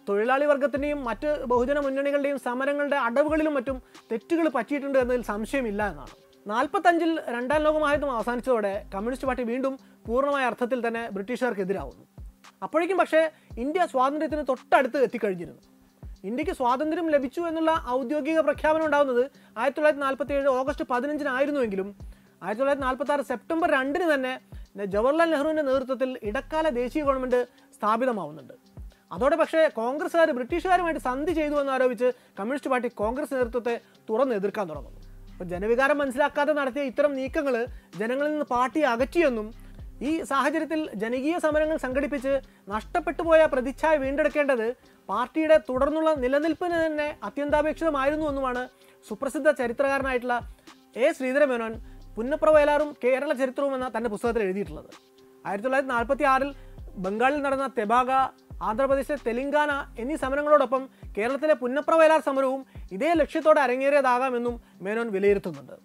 തൊഴിലാളി വർഗത്തിൻ്റെയും മറ്റ് ബഹുജന മുന്നണികളുടെയും സമരങ്ങളുടെ അടവുകളിലും മറ്റും തെറ്റുകൾ പറ്റിയിട്ടുണ്ട് എന്നതിൽ സംശയമില്ല എന്നാണ്. നാൽപ്പത്തഞ്ചിൽ രണ്ടാം ലോകമഹായുദ്ധം അവസാനിച്ചതോടെ കമ്മ്യൂണിസ്റ്റ് പാർട്ടി വീണ്ടും പൂർണ്ണമായ അർത്ഥത്തിൽ തന്നെ ബ്രിട്ടീഷുകാർക്കെതിരാവുന്നു. അപ്പോഴേക്കും പക്ഷേ ഇന്ത്യ സ്വാതന്ത്ര്യത്തിന് തൊട്ടടുത്ത് എത്തിക്കഴിഞ്ഞിരുന്നു. ഇന്ത്യക്ക് സ്വാതന്ത്ര്യം ലഭിച്ചു എന്നുള്ള ഔദ്യോഗിക പ്രഖ്യാപനം ഉണ്ടാകുന്നത് ആയിരത്തി തൊള്ളായിരത്തി നാൽപ്പത്തി ഏഴ് ഓഗസ്റ്റ് പതിനഞ്ചിനായിരുന്നുവെങ്കിലും ആയിരത്തി തൊള്ളായിരത്തി നാൽപ്പത്തി ആറ് സെപ്റ്റംബർ രണ്ടിന് തന്നെ ജവഹർലാൽ നെഹ്റുവിൻ്റെ നേതൃത്വത്തിൽ ഇടക്കാല ദേശീയ ഗവൺമെൻറ് സ്ഥാപിതമാവുന്നുണ്ട്. അതോടെ പക്ഷേ കോൺഗ്രസ്സുകാർ ബ്രിട്ടീഷുകാരുമായിട്ട് സന്ധി ചെയ്തു എന്നാരോപിച്ച് കമ്മ്യൂണിസ്റ്റ് പാർട്ടി കോൺഗ്രസ് നേതൃത്വത്തെ തുറന്ന് എതിർക്കാൻ തുടങ്ങുന്നു. അപ്പോൾ ജനവികാരം മനസ്സിലാക്കാതെ നടത്തിയ ഇത്തരം നീക്കങ്ങൾ ജനങ്ങളിൽ നിന്ന് പാർട്ടി അകറ്റിയെന്നും ഈ സാഹചര്യത്തിൽ ജനകീയ സമരങ്ങൾ സംഘടിപ്പിച്ച് നഷ്ടപ്പെട്ടു പോയ പ്രതിച്ഛായ വീണ്ടെടുക്കേണ്ടത് പാർട്ടിയുടെ തുടർന്നുള്ള നിലനിൽപ്പിന് തന്നെ അത്യന്താപേക്ഷിതമായിരുന്നു എന്നുമാണ് സുപ്രസിദ്ധ ചരിത്രകാരനായിട്ടുള്ള എ ശ്രീധരമേനോൻ പുന്നപ്ര വയലാറും കേരള ചരിത്രവും എന്ന തൻ്റെ പുസ്തകത്തിൽ എഴുതിയിട്ടുള്ളത്. ആയിരത്തി തൊള്ളായിരത്തി നാൽപ്പത്തി ആറിൽ ബംഗാളിൽ നടന്ന തെബാഗ, ആന്ധ്രാപ്രദേശിലെ തെലങ്കാന എന്നീ സമരങ്ങളോടൊപ്പം കേരളത്തിലെ പുന്നപ്ര വയലാർ സമരവും ഇതേ ലക്ഷ്യത്തോടെ അരങ്ങേറിയതാകാമെന്നും മേനോൻ വിലയിരുത്തുന്നുണ്ട്.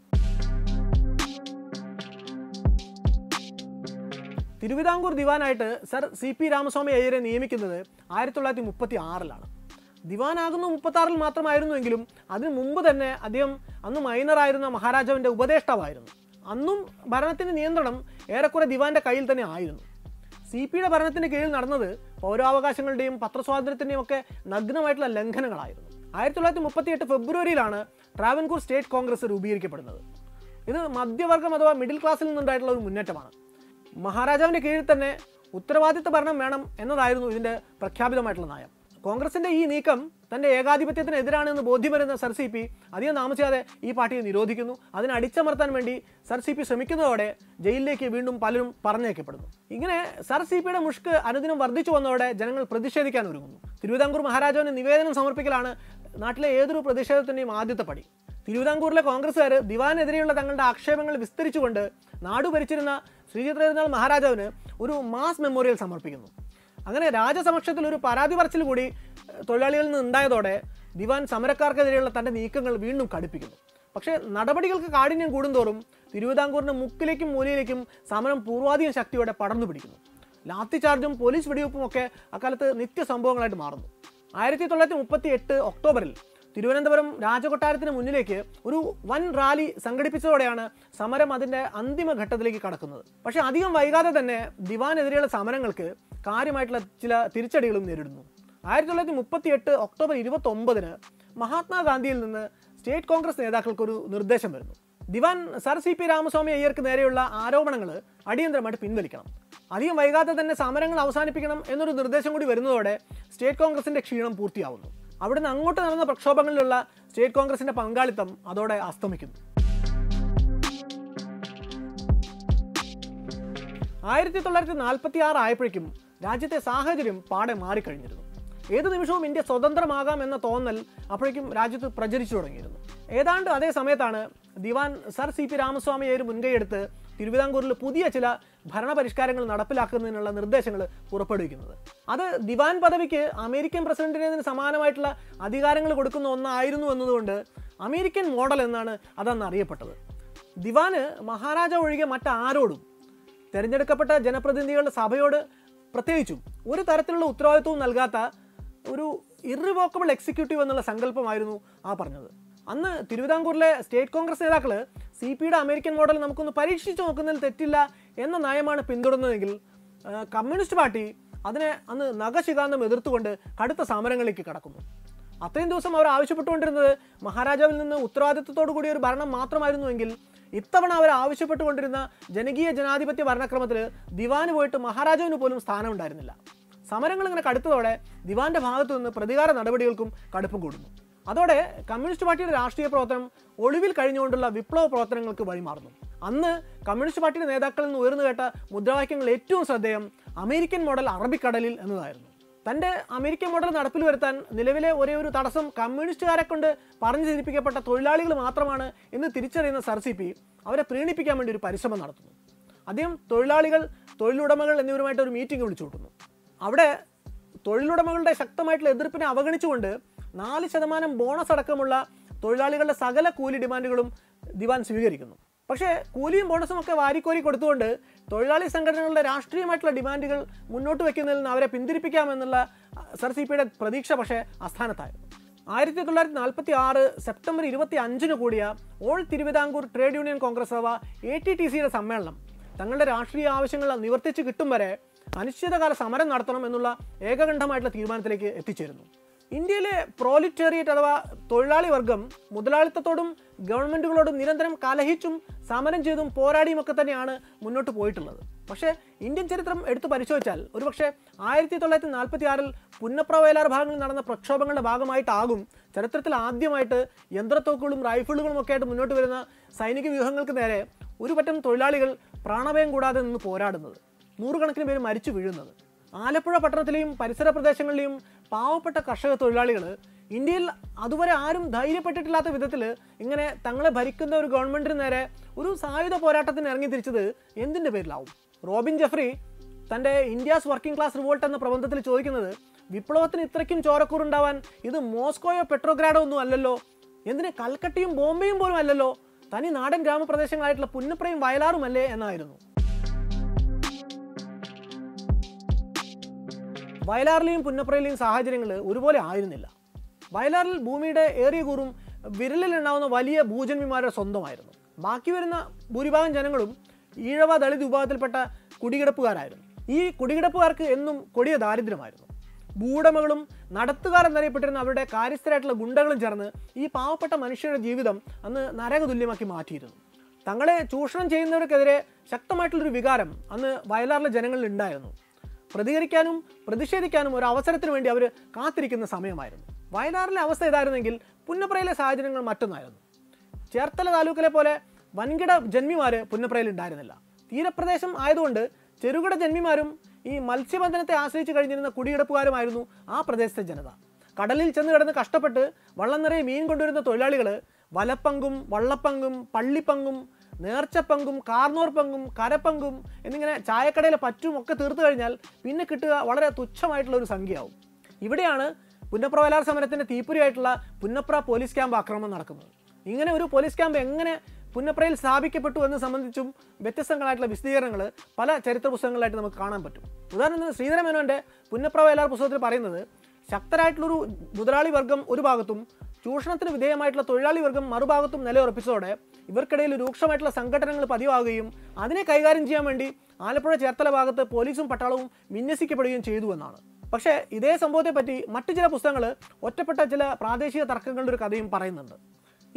തിരുവിതാംകൂർ ദിവാനായിട്ട് സർ സി പി രാമസ്വാമി അയ്യരെ നിയമിക്കുന്നത് ആയിരത്തി തൊള്ളായിരത്തി മുപ്പത്തി ആറിലാണ്. ദിവാനാകുന്ന മുപ്പത്തി ആറിൽ മാത്രമായിരുന്നുവെങ്കിലും അതിനു മുമ്പ് തന്നെ അദ്ദേഹം അന്ന് മൈനറായിരുന്ന മഹാരാജാവിൻ്റെ ഉപദേഷ്ടാവായിരുന്നു. അന്നും ഭരണത്തിൻ്റെ നിയന്ത്രണം ഏറെക്കുറെ ദിവാൻ്റെ കയ്യിൽ തന്നെ ആയിരുന്നു. സി പിയുടെ ഭരണത്തിന് കീഴിൽ നടന്നത് പൗരാവകാശങ്ങളുടെയും പത്രസ്വാതന്ത്ര്യത്തിൻ്റെയും ഒക്കെ നഗ്നമായിട്ടുള്ള ലംഘനങ്ങളായിരുന്നു. ആയിരത്തി തൊള്ളായിരത്തി മുപ്പത്തി എട്ട് ഫെബ്രുവരിയിലാണ് ട്രാവൻകൂർ സ്റ്റേറ്റ് കോൺഗ്രസ് രൂപീകരിക്കപ്പെടുന്നത്. ഇത് മധ്യവർഗം അഥവാ മിഡിൽ ക്ലാസ്സിൽ നിന്നുണ്ടായിട്ടുള്ള ഒരു മുന്നേറ്റമാണ്. മഹാരാജാവിൻ്റെ കീഴിൽ തന്നെ ഉത്തരവാദിത്വ ഭരണം വേണം എന്നതായിരുന്നു ഇതിൻ്റെ പ്രഖ്യാപിതമായിട്ടുള്ള നയം. കോൺഗ്രസിൻ്റെ ഈ നീക്കം തൻ്റെ ഏകാധിപത്യത്തിനെതിരാണെന്ന് ബോധ്യം വരുന്ന സർ സി പി അധികം താമസിയാതെ ഈ പാർട്ടിയെ നിരോധിക്കുന്നു. അതിനെ അടിച്ചമർത്താൻ വേണ്ടി സർ സി പി ശ്രമിക്കുന്നതോടെ ജയിലിലേക്ക് വീണ്ടും പലരും പറഞ്ഞേക്കപ്പെടുന്നു. ഇങ്ങനെ സർ സി പിയുടെ മുഷ്ക് അനുദിനം വർദ്ധിച്ചു വന്നതോടെ ജനങ്ങൾ പ്രതിഷേധിക്കാൻ ഒരുങ്ങുന്നു. തിരുവിതാംകൂർ മഹാരാജാവിന് നിവേദനം സമർപ്പിക്കലാണ് നാട്ടിലെ ഏതൊരു പ്രതിഷേധത്തിൻ്റെയും ആദ്യത്തെ പടി. തിരുവിതാംകൂറിലെ കോൺഗ്രസ്സുകാർ ദിവാനെതിരെയുള്ള തങ്ങളുടെ ആക്ഷേപങ്ങൾ വിസ്തരിച്ചുകൊണ്ട് നാടു ഭരിച്ചിരുന്ന ശ്രീചിത്രതിരുനാൾ മഹാരാജാവിന് ഒരു മാസ് മെമ്മോറിയൽ സമർപ്പിക്കുന്നു. അങ്ങനെ രാജസമക്ഷത്തിൽ ഒരു പരാതി പറച്ചിൽ കൂടി തൊഴിലാളികളിൽ നിന്ന് ഉണ്ടായതോടെ ദിവാൻ സമരക്കാർക്കെതിരെയുള്ള തൻ്റെ നീക്കങ്ങൾ വീണ്ടും കടുപ്പിക്കുന്നു. പക്ഷേ നടപടികൾക്ക് കാഠിന്യം കൂടുന്തോറും തിരുവിതാംകൂറിൻ്റെ മുക്കിലേക്കും മൂലയിലേക്കും സമരം പൂർവാധികം ശക്തിയോടെ പടർന്നു പിടിക്കുന്നു. ലാത്തിചാർജും പോലീസ് വെടിവെപ്പും ഒക്കെ അക്കാലത്ത് നിത്യ സംഭവങ്ങളായിട്ട് മാറുന്നു. ആയിരത്തി തൊള്ളായിരത്തി മുപ്പത്തി എട്ട് ഒക്ടോബറിൽ തിരുവനന്തപുരം രാജകൊട്ടാരത്തിന് മുന്നിലേക്ക് ഒരു വൻ റാലി സംഘടിപ്പിച്ചതോടെയാണ് സമരം അതിൻ്റെ അന്തിമഘട്ടത്തിലേക്ക് കടക്കുന്നത്. പക്ഷേ അധികം വൈകാതെ തന്നെ ദിവാനെതിരെയുള്ള സമരങ്ങൾക്ക് കാര്യമായിട്ടുള്ള ചില തിരിച്ചടികളും നേരിടുന്നു. ആയിരത്തി തൊള്ളായിരത്തി മുപ്പത്തി എട്ട് ഒക്ടോബർ ഇരുപത്തി ഒമ്പതിന് മഹാത്മാഗാന്ധിയിൽ നിന്ന് സ്റ്റേറ്റ് കോൺഗ്രസ് നേതാക്കൾക്കൊരു നിർദ്ദേശം വരുന്നു. ദിവാൻ സർ സി പി രാമസ്വാമി അയ്യർക്ക് നേരെയുള്ള ആരോപണങ്ങൾ അടിയന്തരമായിട്ട് പിൻവലിക്കണം, അധികം വൈകാതെ തന്നെ സമരങ്ങൾ അവസാനിപ്പിക്കണം എന്നൊരു നിർദ്ദേശം കൂടി വരുന്നതോടെ സ്റ്റേറ്റ് കോൺഗ്രസിൻ്റെ ക്ഷീണം പൂർത്തിയാവുന്നു. അവിടുന്ന് അങ്ങോട്ട് നടന്ന പ്രക്ഷോഭങ്ങളിലുള്ള സ്റ്റേറ്റ് കോൺഗ്രസിൻ്റെ പങ്കാളിത്തം അതോടെ അസ്തമിക്കുന്നു. ആയിരത്തി തൊള്ളായിരത്തി നാൽപ്പത്തി ആറ് ആയപ്പോഴേക്കും രാജ്യത്തെ സാഹചര്യം പാടെ മാറിക്കഴിഞ്ഞിരുന്നു. ഏത് നിമിഷവും ഇന്ത്യ സ്വതന്ത്രമാകാം എന്ന തോന്നൽ അപ്പോഴേക്കും രാജ്യത്ത് പ്രചരിച്ചു തുടങ്ങിയിരുന്നു. ഏതാണ്ട് അതേ സമയത്താണ് ദിവാൻ sir C P Ramaswamy Iyer മുൻകൈയെടുത്ത് തിരുവിതാംകൂറിൽ പുതിയ ചില ഭരണപരിഷ്കാരങ്ങൾ നടപ്പിലാക്കുന്നതിനുള്ള നിർദ്ദേശങ്ങൾ പുറപ്പെടുവിക്കുന്നത്. അത് ദിവാൻ പദവിക്ക് അമേരിക്കൻ പ്രസിഡന്റിനേതിന് സമാനമായിട്ടുള്ള അധികാരങ്ങൾ കൊടുക്കുന്ന ഒന്നായിരുന്നു എന്നതുകൊണ്ട് അമേരിക്കൻ മോഡൽ എന്നാണ് അതെന്ന് അറിയപ്പെട്ടത്. ദിവാന് മഹാരാജ ഒഴികെ മറ്റാരോടും, തിരഞ്ഞെടുക്കപ്പെട്ട ജനപ്രതിനിധികളുടെ സഭയോട് പ്രത്യേകിച്ചും ഒരു തരത്തിലുള്ള ഉത്തരവാദിത്വവും നൽകാത്ത ഒരു ഇറിവോക്കബിൾ എക്സിക്യൂട്ടീവ് എന്നുള്ള സങ്കല്പമായിരുന്നു ആ പറഞ്ഞത്. അന്ന് തിരുവിതാംകൂറിലെ സ്റ്റേറ്റ് കോൺഗ്രസ് നേതാക്കൾ സി പിയുടെ അമേരിക്കൻ മോഡൽ നമുക്കൊന്ന് പരീക്ഷിച്ചു നോക്കുന്നതിൽ തെറ്റില്ല എന്ന നയമാണ് പിന്തുടർന്നതെങ്കിൽ കമ്മ്യൂണിസ്റ്റ് പാർട്ടി അതിനെ അന്ന് നഖശികാന്തം എതിർത്തുകൊണ്ട് കടുത്ത സമരങ്ങളിലേക്ക് കടക്കുന്നു. അത്രയും ദിവസം അവർ ആവശ്യപ്പെട്ടുകൊണ്ടിരുന്നത് മഹാരാജാവിൽ നിന്ന് ഉത്തരവാദിത്വത്തോടു കൂടിയ ഒരു ഭരണം മാത്രമായിരുന്നുവെങ്കിൽ ഇത്തവണ അവർ ആവശ്യപ്പെട്ടുകൊണ്ടിരുന്ന ജനകീയ ജനാധിപത്യ ഭരണക്രമത്തിൽ ദിവാന് പോയിട്ട് മഹാരാജാവിന് പോലും സ്ഥാനം ഉണ്ടായിരുന്നില്ല. സമരങ്ങൾ ഇങ്ങനെ കടുത്തതോടെ ദിവാന്റെ ഭാഗത്തു നിന്ന് പ്രതികാര നടപടികൾക്കും കടുപ്പം കൂടുന്നു. അതോടെ കമ്മ്യൂണിസ്റ്റ് പാർട്ടിയുടെ രാഷ്ട്രീയ പ്രവർത്തനം ഒളിവിൽ കഴിഞ്ഞുകൊണ്ടുള്ള വിപ്ലവ പ്രവർത്തനങ്ങൾക്ക് വഴിമാറുന്നു. അന്ന് കമ്മ്യൂണിസ്റ്റ് പാർട്ടിയുടെ നേതാക്കളിൽ നിന്ന് ഉയർന്നു കേട്ട മുദ്രാവാക്യങ്ങളിൽ ഏറ്റവും ശ്രദ്ധേയം അമേരിക്കൻ മോഡൽ അറബിക്കടലിൽ എന്നതായിരുന്നു. തൻ്റെ അമേരിക്കൻ മോഡൽ നടപ്പിൽ വരുത്താൻ നിലവിലെ ഒരേ ഒരു തടസ്സം കമ്മ്യൂണിസ്റ്റുകാരെ കൊണ്ട് പറഞ്ഞു ചിരിപ്പിക്കപ്പെട്ട തൊഴിലാളികൾ മാത്രമാണ് എന്ന് തിരിച്ചറിയുന്ന സർ സി പി അവരെ പ്രീണിപ്പിക്കാൻ വേണ്ടി ഒരു പരിശ്രമം നടത്തുന്നു. അദ്ദേഹം തൊഴിലാളികൾ, തൊഴിലുടമകൾ എന്നിവരുമായിട്ട് ഒരു മീറ്റിംഗ് വിളിച്ചു കൂട്ടുന്നു. അവിടെ തൊഴിലുടമകളുടെ ശക്തമായിട്ടുള്ള എതിർപ്പിനെ അവഗണിച്ചുകൊണ്ട് നാല് ശതമാനം ബോണസ് അടക്കമുള്ള തൊഴിലാളികളുടെ സകല കൂലി ഡിമാൻഡുകളും ദിവാൻ സ്വീകരിക്കുന്നു. പക്ഷേ കൂലിയും ബോണസും ഒക്കെ വാരിക്കോരി കൊടുത്തുകൊണ്ട് തൊഴിലാളി സംഘടനകളുടെ രാഷ്ട്രീയമായിട്ടുള്ള ഡിമാൻഡുകൾ മുന്നോട്ട് വയ്ക്കുന്നതിൽ നിന്ന് അവരെ പിന്തിരിപ്പിക്കാമെന്നുള്ള സർ സി പിയുടെ പ്രതീക്ഷ പക്ഷേ അസ്ഥാനത്തായിരുന്നു. ആയിരത്തി തൊള്ളായിരത്തി നാൽപ്പത്തി ആറ് സെപ്റ്റംബർ ഇരുപത്തി അഞ്ചിന് കൂടിയ all Thiruvithamkoor trade union Congress അഥവാ എ ടി ടി സിയുടെ സമ്മേളനം തങ്ങളുടെ രാഷ്ട്രീയ ആവശ്യങ്ങൾ നിവർത്തിച്ച് കിട്ടും വരെ അനിശ്ചിതകാല സമരം നടത്തണം എന്നുള്ള ഏകകണ്ഠമായിട്ടുള്ള തീരുമാനത്തിലേക്ക് എത്തിച്ചേരുന്നു. ഇന്ത്യയിലെ പ്രോലിറ്റേറിയറ്റ് അഥവാ തൊഴിലാളി വർഗം മുതലാളിത്തത്തോടും ഗവൺമെൻറ്റുകളോടും നിരന്തരം കലഹിച്ചും സമരം ചെയ്തും പോരാടിയുമൊക്കെ തന്നെയാണ് മുന്നോട്ട് പോയിട്ടുള്ളത്. പക്ഷേ ഇന്ത്യൻ ചരിത്രം എടുത്തു പരിശോധിച്ചാൽ ഒരുപക്ഷെ ആയിരത്തി തൊള്ളായിരത്തി നാൽപ്പത്തി ആറിൽ പുന്നപ്ര-വയലാർ ഭാഗങ്ങളിൽ നടന്ന പ്രക്ഷോഭങ്ങളുടെ ഭാഗമായിട്ടാകും ചരിത്രത്തിൽ ആദ്യമായിട്ട് യന്ത്രത്തോക്കുകളും റൈഫിളുകളും ഒക്കെ ആയിട്ട് മുന്നോട്ട് വരുന്ന സൈനിക വ്യൂഹങ്ങൾക്ക് നേരെ ഒരു പറ്റം തൊഴിലാളികൾ പ്രാണഭയം കൂടാതെ നിന്ന് പോരാടുന്നത്, നൂറുകണക്കിന് പേര് മരിച്ചു വീഴുന്നത്. ആലപ്പുഴ പട്ടണത്തിലെയും പരിസര പ്രദേശങ്ങളിലെയും പാവപ്പെട്ട കർഷക തൊഴിലാളികൾ ഇന്ത്യയിൽ അതുവരെ ആരും ധൈര്യപ്പെട്ടിട്ടില്ലാത്ത വിധത്തിൽ ഇങ്ങനെ തങ്ങളെ ഭരിക്കുന്ന ഒരു ഗവൺമെൻറ്റിന് നേരെ ഒരു സായുധ പോരാട്ടത്തിന് ഇറങ്ങി തിരിച്ചത് എന്തിൻ്റെ പേരിലാവും? റോബിൻ ജെഫ്രി തൻ്റെ ഇന്ത്യാസ് വർക്കിംഗ് ക്ലാസ് റിവോൾട്ട് എന്ന പ്രബന്ധത്തിൽ ചോദിക്കുന്നത്, വിപ്ലവത്തിന് ഇത്രയ്ക്കും ചോരക്കൂറുണ്ടാവാൻ ഇത് മോസ്കോയോ പെട്രോഗ്രാഡോ ഒന്നും അല്ലല്ലോ, എന്തിന് കൽക്കട്ടയും ബോംബെയും പോലും അല്ലല്ലോ, തനി നാടൻ ഗ്രാമപ്രദേശങ്ങളായിട്ടുള്ള പുന്നപ്രയും വയലാറുമല്ലേ എന്നായിരുന്നു. വയലാറിലെയും പുന്നപ്രയിലെയും സാഹചര്യങ്ങൾ ഒരുപോലെ ആയിരുന്നില്ല. വയലാറിൽ ഭൂമിയുടെ ഏറിയ കൂറും വിരലിലുണ്ടാവുന്ന വലിയ ഭൂജന്മിമാരുടെ സ്വന്തമായിരുന്നു. ബാക്കി വരുന്ന ഭൂരിഭാഗം ജനങ്ങളും ഈഴവ ദളിത് വിഭാഗത്തിൽപ്പെട്ട കുടികിടപ്പുകാരായിരുന്നു. ഈ കുടികിടപ്പുകാർക്ക് എന്നും കൊടിയ ദാരിദ്ര്യമായിരുന്നു. ഭൂവുടമകളും നടത്തുകാർ എന്നറിയപ്പെട്ടിരുന്ന അവരുടെ കാര്യസ്ഥരായിട്ടുള്ള ഗുണ്ടകളും ചേർന്ന് ഈ പാവപ്പെട്ട മനുഷ്യരുടെ ജീവിതം അന്ന് നരകതുല്യമാക്കി മാറ്റിയിരുന്നു. തങ്ങളെ ചൂഷണം ചെയ്യുന്നവർക്കെതിരെ ശക്തമായിട്ടുള്ളൊരു വികാരം അന്ന് വയലാറിലെ ജനങ്ങളിൽ ഉണ്ടായിരുന്നു. പ്രതികരിക്കാനും പ്രതിഷേധിക്കാനും ഒരു അവസരത്തിന് വേണ്ടി അവർ കാത്തിരിക്കുന്ന സമയമായിരുന്നു. വയലാറിലെ അവസ്ഥ ഇതായിരുന്നെങ്കിൽ പുന്നപ്രയിലെ സാഹചര്യങ്ങൾ മറ്റൊന്നായിരുന്നു. ചേർത്തല താലൂക്കിലെ പോലെ വൻകിട ജന്മിമാർ പുന്നപ്രയിൽ ഉണ്ടായിരുന്നില്ല. തീരപ്രദേശം ആയതുകൊണ്ട് ചെറുകിട ജന്മിമാരും ഈ മത്സ്യബന്ധനത്തെ ആശ്രയിച്ച് കഴിഞ്ഞിരുന്ന കുടികിടപ്പുകാരുമായിരുന്നു ആ പ്രദേശത്തെ ജനത. കടലിൽ ചെന്ന് കിടന്ന് കഷ്ടപ്പെട്ട് വള്ളം നിറയെ മീൻ കൊണ്ടുവരുന്ന തൊഴിലാളികൾ വലപ്പങ്കും വള്ളപ്പങ്കും പള്ളിപ്പങ്കും നേർച്ചപ്പങ്കും കാർന്നോർ പങ്കും കരപ്പങ്കും എന്നിങ്ങനെ ചായക്കടയിലെ പറ്റും ഒക്കെ തീർത്തു കഴിഞ്ഞാൽ പിന്നെ കിട്ടുക വളരെ തുച്ഛമായിട്ടുള്ള ഒരു സംഖ്യയാവും. ഇവിടെയാണ് പുന്നപ്ര വയലാർ സമരത്തിൻ്റെ തീപ്പുരിയായിട്ടുള്ള പുന്നപ്ര പോലീസ് ക്യാമ്പ് ആക്രമണം നടക്കുന്നത്. ഇങ്ങനെ ഒരു പോലീസ് ക്യാമ്പ് എങ്ങനെ പുന്നപ്രയിൽ സ്ഥാപിക്കപ്പെട്ടു എന്ന് സംബന്ധിച്ചും വ്യത്യസ്തങ്ങളായിട്ടുള്ള വിശദീകരണങ്ങൾ പല ചരിത്ര പുസ്തകങ്ങളിലായിട്ട് നമുക്ക് കാണാൻ പറ്റും. ഉദാഹരണത്തിന് ശ്രീധരമേനോൻ്റെ പുന്നപ്ര വയലാർ പുസ്തകത്തിൽ പറയുന്നത്, ശക്തരായിട്ടുള്ളൊരു മുതലാളി വർഗം ഒരു ഭാഗത്തും ചൂഷണത്തിന് വിധേയമായിട്ടുള്ള തൊഴിലാളി വർഗം മറുഭാഗത്തും നിലയുറപ്പിച്ചതോടെ ഇവർക്കിടയിൽ രൂക്ഷമായിട്ടുള്ള സംഘടനകൾ പതിവാകുകയും അതിനെ കൈകാര്യം ചെയ്യാൻ വേണ്ടി ആലപ്പുഴ ചേർത്തല ഭാഗത്ത് പോലീസും പട്ടാളവും വിന്യസിക്കപ്പെടുകയും ചെയ്തു എന്നാണ്. പക്ഷേ ഇതേ സംഭവത്തെപ്പറ്റി മറ്റു ചില പുസ്തകങ്ങൾ ഒറ്റപ്പെട്ട ചില പ്രാദേശിക തർക്കങ്ങളുടെ ഒരു കഥയും പറയുന്നുണ്ട്.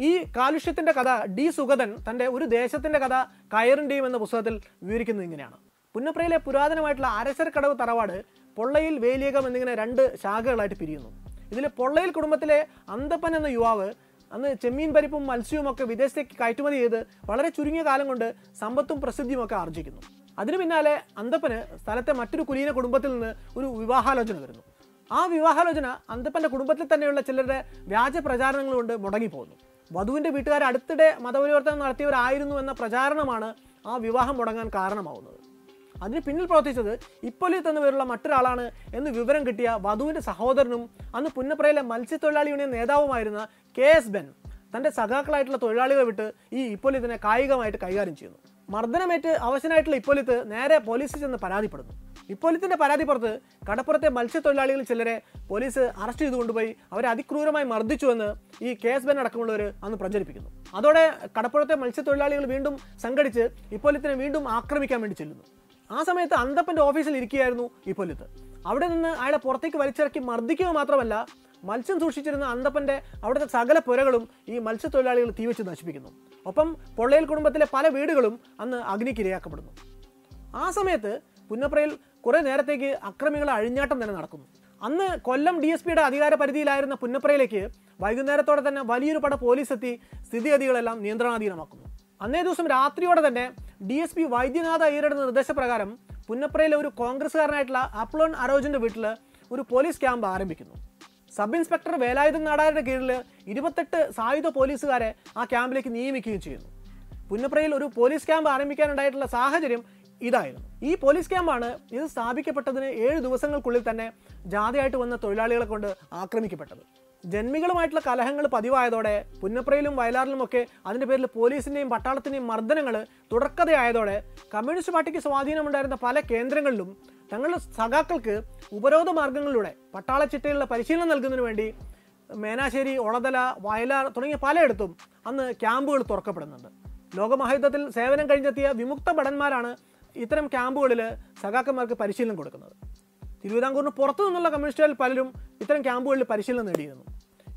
ഈ കാലുഷ്യത്തിൻ്റെ കഥ ഡി സുഗതൻ തൻ്റെ ഒരു ദേശത്തിൻ്റെ കഥ കയറിൻ്റെയും എന്ന പുസ്തകത്തിൽ വിവരിക്കുന്നത് ഇങ്ങനെയാണ്. പുന്നപ്രയിലെ പുരാതനമായിട്ടുള്ള അരശർക്കടവ് തറവാട് പൊള്ളയിൽ വേലിയകം എന്നിങ്ങനെ രണ്ട് ശാഖകളായിട്ട് പിരിയുന്നു. ഇതിൽ പൊള്ളയിൽ കുടുംബത്തിലെ അന്തപ്പൻ എന്ന യുവാവ് അന്ന് ചെമ്മീൻ പരിപ്പും മത്സ്യവും ഒക്കെ വിദേശത്തേക്ക് കയറ്റുമതി ചെയ്ത് വളരെ ചുരുങ്ങിയ കാലം കൊണ്ട് സമ്പത്തും പ്രസിദ്ധിയുമൊക്കെ ആർജിക്കുന്നു. അതിനു പിന്നാലെ അന്തപ്പന് സ്ഥലത്തെ മറ്റൊരു കുലീന കുടുംബത്തിൽ നിന്ന് ഒരു വിവാഹാലോചന വരുന്നു. ആ വിവാഹാലോചന അന്തപ്പൻ്റെ കുടുംബത്തിൽ തന്നെയുള്ള ചിലരുടെ വ്യാജ പ്രചാരണങ്ങൾ കൊണ്ട് മുടങ്ങിപ്പോകുന്നു. വധുവിൻ്റെ വീട്ടുകാർ അടുത്തിടെ മതപരിവർത്തനം നടത്തിയവരായിരുന്നു എന്ന പ്രചാരണമാണ് ആ വിവാഹം മുടങ്ങാൻ കാരണമാവുന്നത്. അതിന് പിന്നിൽ പ്രവർത്തിച്ചത് ഇപ്പൊലിത്ത് എന്ന പേരുള്ള മറ്റൊരാളാണ് എന്ന് വിവരം കിട്ടിയ വധുവിൻ്റെ സഹോദരനും അന്ന് പുന്നപ്രയിലെ മത്സ്യത്തൊഴിലാളി യൂണിയൻ നേതാവുമായിരുന്ന കെ എസ് ബെൻ തൻ്റെ സഖാക്കളായിട്ടുള്ള തൊഴിലാളികളെ വിട്ട് ഈ ഇപ്പൊലിത്തിനെ കായികമായിട്ട് കൈകാര്യം ചെയ്യുന്നു. മർദ്ദനമേറ്റ് അവശനായിട്ടുള്ള ഇപ്പൊലിത്ത് നേരെ പോലീസിൽ ചെന്ന് പരാതിപ്പെടുന്നു. ഇപ്പൊലിത്തിൻ്റെ പരാതി പുറത്ത് കടപ്പുറത്തെ മത്സ്യത്തൊഴിലാളികളിൽ ചിലരെ പോലീസ് അറസ്റ്റ് ചെയ്തു കൊണ്ടുപോയി അവരെ അതിക്രൂരമായി മർദ്ദിച്ചുവെന്ന് ഈ കെ എസ് ബെൻ അടക്കമുള്ളവർ അന്ന് പ്രചരിപ്പിക്കുന്നു. അതോടെ കടപ്പുറത്തെ മത്സ്യത്തൊഴിലാളികൾ വീണ്ടും സംഘടിച്ച് ഇപ്പൊലിത്തിനെ വീണ്ടും ആക്രമിക്കാൻ വേണ്ടി ചെല്ലുന്നു. ആ സമയത്ത് അന്തപ്പൻ്റെ ഓഫീസിൽ ഇരിക്കുകയായിരുന്നു ഇപ്പൊലിത്ത്. അവിടെ നിന്ന് അയാളെ പുറത്തേക്ക് വലിച്ചിറക്കി മർദ്ദിക്കുക മാത്രമല്ല മത്സ്യം സൂക്ഷിച്ചിരുന്ന അന്തപ്പൻ്റെ അവിടുത്തെ സകല പുരകളും ഈ മത്സ്യത്തൊഴിലാളികൾ തീവച്ച് നശിപ്പിക്കുന്നു. ഒപ്പം പൊള്ളയിൽ കുടുംബത്തിലെ പല വീടുകളും അന്ന് അഗ്നിക്കിരയാക്കപ്പെടുന്നു. ആ സമയത്ത് പുന്നപ്രയിൽ കുറേ നേരത്തേക്ക് അക്രമികളെ അഴിഞ്ഞാട്ടം തന്നെ നടക്കുന്നു. അന്ന് കൊല്ലം ഡി എസ് പിയുടെ അധികാര പരിധിയിലായിരുന്ന പുന്നപ്രയിലേക്ക് വൈകുന്നേരത്തോടെ തന്നെ വലിയൊരു പട പോലീസെത്തി സ്ഥിതിഗതികളെല്ലാം നിയന്ത്രണാധീനമാക്കുന്നു. അന്നേ ദിവസം രാത്രിയോടെ തന്നെ ഡി എസ് പി വൈദ്യനാഥ അയ്യരുടെ നിർദ്ദേശപ്രകാരം പുന്നപ്രയിലെ ഒരു കോൺഗ്രസ്സുകാരനായിട്ടുള്ള അപ്ലോൺ അരോജിൻ്റെ വീട്ടിൽ ഒരു പോലീസ് ക്യാമ്പ് ആരംഭിക്കുന്നു. സബ് ഇൻസ്പെക്ടർ വേലായുധൻ നാടാരുടെ കീഴിൽ ഇരുപത്തെട്ട് സായുധ പോലീസുകാരെ ആ ക്യാമ്പിലേക്ക് നിയമിക്കുകയും ചെയ്യുന്നു. പുന്നപ്രയിൽ ഒരു പോലീസ് ക്യാമ്പ് ആരംഭിക്കാനുണ്ടായിട്ടുള്ള സാഹചര്യം ഇതായിരുന്നു. ഈ പോലീസ് ക്യാമ്പാണ് ഇത് സ്ഥാപിക്കപ്പെട്ടതിന് ഏഴ് ദിവസങ്ങൾക്കുള്ളിൽ തന്നെ ജാഥയായിട്ട് വന്ന തൊഴിലാളികളെ കൊണ്ട് ആക്രമിക്കപ്പെട്ടത്. ജന്മികളുമായിട്ടുള്ള കലഹങ്ങൾ പതിവായതോടെ പുന്നപ്രയിലും വയലാറിലുമൊക്കെ അതിൻ്റെ പേരിൽ പോലീസിൻ്റെയും പട്ടാളത്തിൻ്റെയും മർദ്ദനങ്ങൾ തുടർക്കഥയായതോടെ കമ്മ്യൂണിസ്റ്റ് പാർട്ടിക്ക് സ്വാധീനമുണ്ടായിരുന്ന പല കേന്ദ്രങ്ങളിലും തങ്ങളുടെ സഖാക്കൾക്ക് ഉപരോധ മാർഗങ്ങളിലൂടെ പട്ടാള ചിട്ടയിലുള്ള പരിശീലനം നൽകുന്നതിന് വേണ്ടി മേനാശ്ശേരി, ഒളതല, വയലാർ തുടങ്ങിയ പലയിടത്തും അന്ന് ക്യാമ്പുകൾ തുറക്കപ്പെടുന്നുണ്ട്. ലോകമഹായുദ്ധത്തിൽ സേവനം കഴിഞ്ഞെത്തിയ വിമുക്ത ഭടന്മാരാണ് ഇത്തരം ക്യാമ്പുകളിൽ സഖാക്കന്മാർക്ക് പരിശീലനം കൊടുക്കുന്നത്. തിരുവിതാംകൂറിന് പുറത്തു നിന്നുള്ള കമ്മ്യൂണിസ്റ്റുകാരിൽ പലരും ഇത്തരം ക്യാമ്പുകളിൽ പരിശീലനം നേടിയിരുന്നു.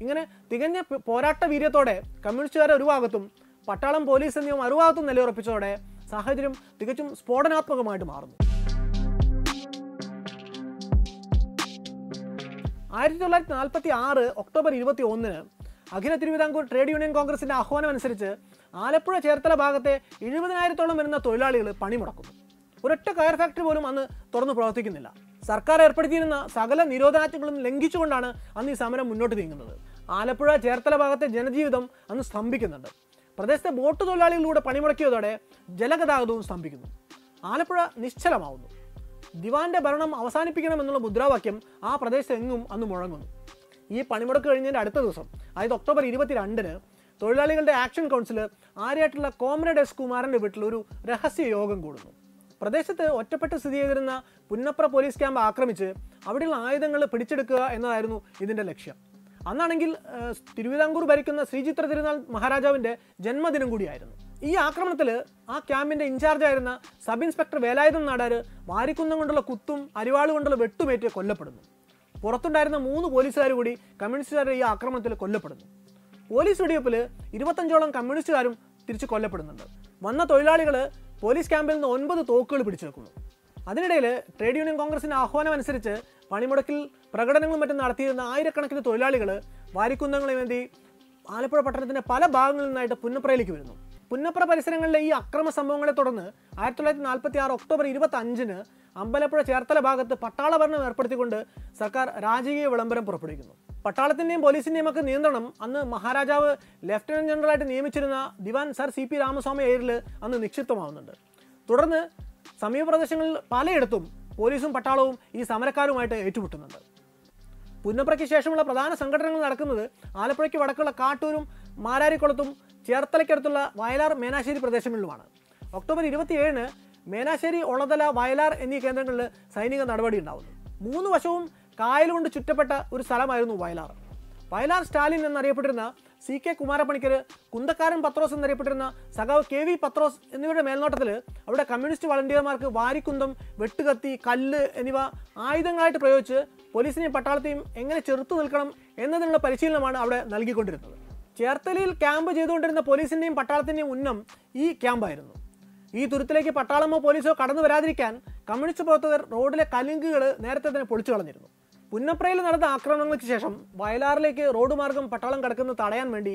ഇങ്ങനെ തികഞ്ഞ പോരാട്ട വീര്യത്തോടെ കമ്മ്യൂണിസ്റ്റുകാരെ ഒരു ഭാഗത്തും പട്ടാളം പോലീസ് എന്നിവ മറുഭാഗത്തും നിലയുറപ്പിച്ചതോടെ സാഹചര്യം തികച്ചും സ്ഫോടനാത്മകമായിട്ട് മാറുന്നു. ആയിരത്തി തൊള്ളായിരത്തി നാൽപ്പത്തി ആറ് ഒക്ടോബർ ഇരുപത്തി ഒന്നിന് അഖില തിരുവിതാംകൂർ ട്രേഡ് യൂണിയൻ കോൺഗ്രസിൻ്റെ ആഹ്വാനം അനുസരിച്ച് ആലപ്പുഴ ചേർത്തല ഭാഗത്തെ എഴുപതിനായിരത്തോളം വരുന്ന തൊഴിലാളികൾ പണിമുടക്കുന്നു. ഒരൊറ്റ കയർ ഫാക്ടറി പോലും അന്ന് തുറന്നു പ്രവർത്തിക്കുന്നില്ല. സർക്കാർ ഏർപ്പെടുത്തിയിരുന്ന സകല നിരോധനാജ്ഞകളും ലംഘിച്ചുകൊണ്ടാണ് അന്ന് ഈ സമരം മുന്നോട്ട് നീങ്ങുന്നത്. ആലപ്പുഴ ചേർത്തല ഭാഗത്തെ ജനജീവിതം അന്ന് സ്തംഭിക്കുന്നുണ്ട്. പ്രദേശത്തെ ബോട്ട് തൊഴിലാളികളിലൂടെ പണിമുടക്കിയതോടെ ജലഗതാഗതവും സ്തംഭിക്കുന്നു. ആലപ്പുഴ നിശ്ചലമാവുന്നു. ദിവാന്റെ ഭരണം അവസാനിപ്പിക്കണമെന്നുള്ള മുദ്രാവാക്യം ആ പ്രദേശത്തെങ്ങും അന്ന് മുഴങ്ങുന്നു. ഈ പണിമുടക്ക് കഴിഞ്ഞതിൻ്റെ അടുത്ത ദിവസം, അതായത് ഒക്ടോബർ ഇരുപത്തി രണ്ടിന് തൊഴിലാളികളുടെ ആക്ഷൻ കൗൺസിൽ ആരെയായിട്ടുള്ള കോമ്രേഡ് എസ് കുമാരൻ്റെ വീട്ടിൽ ഒരു രഹസ്യ യോഗം കൂടുന്നു. പ്രദേശത്ത് ഒറ്റപ്പെട്ട് സ്ഥിതി ചെയ്തിരുന്ന പുന്നപ്ര പോലീസ് ക്യാമ്പ് ആക്രമിച്ച് അവിടെയുള്ള ആയുധങ്ങൾ പിടിച്ചെടുക്കുക എന്നതായിരുന്നു ഇതിൻ്റെ ലക്ഷ്യം. അന്നാണെങ്കിൽ തിരുവിതാംകൂർ ഭരിക്കുന്ന ശ്രീചിത്ര തിരുനാൾ മഹാരാജാവിൻ്റെ ജന്മദിനം കൂടിയായിരുന്നു. ഈ ആക്രമണത്തിൽ ആ ക്യാമ്പിൻ്റെ ഇൻചാർജായിരുന്ന സബ് ഇൻസ്പെക്ടർ വേലായുധൻ നാടാർ വാരിക്കുന്നം കൊണ്ടുള്ള കുത്തും അരിവാൾ കൊണ്ടുള്ള വെട്ടുമേറ്റ് കൊല്ലപ്പെടുന്നു. പുറത്തുണ്ടായിരുന്ന മൂന്ന് പോലീസുകാർ കൂടി കമ്മ്യൂണിസ്റ്റുകാരുടെ ഈ ആക്രമണത്തിൽ കൊല്ലപ്പെടുന്നു. പോലീസ് വെടിവെപ്പിൽ ഇരുപത്തഞ്ചോളം കമ്മ്യൂണിസ്റ്റുകാരും തിരിച്ച് കൊല്ലപ്പെടുന്നുണ്ട്. വന്ന തൊഴിലാളികൾ പോലീസ് ക്യാമ്പിൽ നിന്ന് ഒൻപത് തോക്കുകൾ പിടിച്ചു വെക്കുന്നു. അതിനിടയിൽ ട്രേഡ് യൂണിയൻ കോൺഗ്രസിൻ്റെ ആഹ്വാനം അനുസരിച്ച് പണിമുടക്കിൽ പ്രകടനങ്ങളും മറ്റും നടത്തിയിരുന്ന ആയിരക്കണക്കിന് തൊഴിലാളികൾ വാരിക്കുന്നങ്ങളെ വേണ്ടി ആലപ്പുഴ പട്ടണത്തിൻ്റെ പല ഭാഗങ്ങളിൽ നിന്നായിട്ട് പുന്നപ്രയിലേക്ക് വരുന്നു. പുന്നപ്ര പരിസരങ്ങളിലെ ഈ അക്രമ സംഭവങ്ങളെ തുടർന്ന് ആയിരത്തി തൊള്ളായിരത്തി നാൽപ്പത്തി ആറ് ഒക്ടോബർ ഇരുപത്തി അഞ്ചിന് അമ്പലപ്പുഴ ചേർത്തല ഭാഗത്ത് പട്ടാള ഭരണം ഏർപ്പെടുത്തിക്കൊണ്ട് സർക്കാർ രാജകീയ വിളംബരം പുറപ്പെടുവിക്കുന്നു. പട്ടാളത്തിൻ്റെയും പോലീസിൻ്റെയും ഒക്കെ നിയന്ത്രണം അന്ന് മഹാരാജാവ് ലെഫ്റ്റനന്റ് ജനറലായിട്ട് നിയമിച്ചിരുന്ന ദിവാൻ സർ സി പി രാമസ്വാമി അയ്യരിൽ അന്ന് നിക്ഷിപ്തമാവുന്നുണ്ട്. തുടർന്ന് സമീപ പ്രദേശങ്ങളിൽ പലയിടത്തും പോലീസും പട്ടാളവും ഈ സമരക്കാരുമായിട്ട് ഏറ്റുമുട്ടുന്നുണ്ട്. പുന്നപ്രയ്ക്ക് ശേഷമുള്ള പ്രധാന സംഘടനകൾ നടക്കുന്നത് ആലപ്പുഴയ്ക്ക് വടക്കുള്ള കാട്ടൂരും മാരാരിക്കുളത്തും ചേർത്തലയ്ക്കടുത്തുള്ള വയലാർ മേനാശ്ശേരി പ്രദേശങ്ങളിലുമാണ്. ഒക്ടോബർ ഇരുപത്തിയേഴിന് മേനാശ്ശേരി, ഒളതല, വയലാർ എന്നീ കേന്ദ്രങ്ങളിൽ സൈനിക നടപടി ഉണ്ടാകുന്നു. മൂന്ന് വശവും കായലുകൊണ്ട് ചുറ്റപ്പെട്ട ഒരു സ്ഥലമായിരുന്നു വയലാർ. വയലാർ സ്റ്റാലിൻ എന്നറിയപ്പെട്ടിരുന്ന സി കെ കുമാരപ്പണിക്കർ, കുന്തക്കാരൻ പത്രോസ് എന്നറിയപ്പെട്ടിരുന്ന സഖാവ് കെ വി പത്രോസ് എന്നിവരുടെ മേൽനോട്ടത്തിൽ അവിടെ കമ്മ്യൂണിസ്റ്റ് വളണ്ടിയർമാർക്ക് വാരിക്കുന്തം, വെട്ടുകത്തി, കല്ല് എന്നിവ ആയുധങ്ങളായിട്ട് പ്രയോഗിച്ച് പോലീസിനെയും പട്ടാളത്തെയും എങ്ങനെ ചെറുത്തു നിൽക്കണം എന്നതിനുള്ള പരിശീലനമാണ് അവിടെ നൽകിക്കൊണ്ടിരുന്നത്. ചേർത്തലയിൽ ക്യാമ്പ് ചെയ്തുകൊണ്ടിരുന്ന പോലീസിൻ്റെയും പട്ടാളത്തിൻ്റെയും ഉന്നം ഈ ക്യാമ്പായിരുന്നു. ഈ തുരുത്തിലേക്ക് പട്ടാളമോ പോലീസോ കടന്നു വരാതിരിക്കാൻ കമ്മ്യൂണിസ്റ്റ് പ്രവർത്തകർ റോഡിലെ കലുങ്കുകൾ നേരത്തെ തന്നെ പൊളിച്ചു കളഞ്ഞിരുന്നു. പുന്നപ്രയിൽ നടന്ന ആക്രമണങ്ങൾക്ക് ശേഷം വയലാറിലേക്ക് റോഡ് മാർഗം പട്ടാളം കടക്കുന്നത് തടയാൻ വേണ്ടി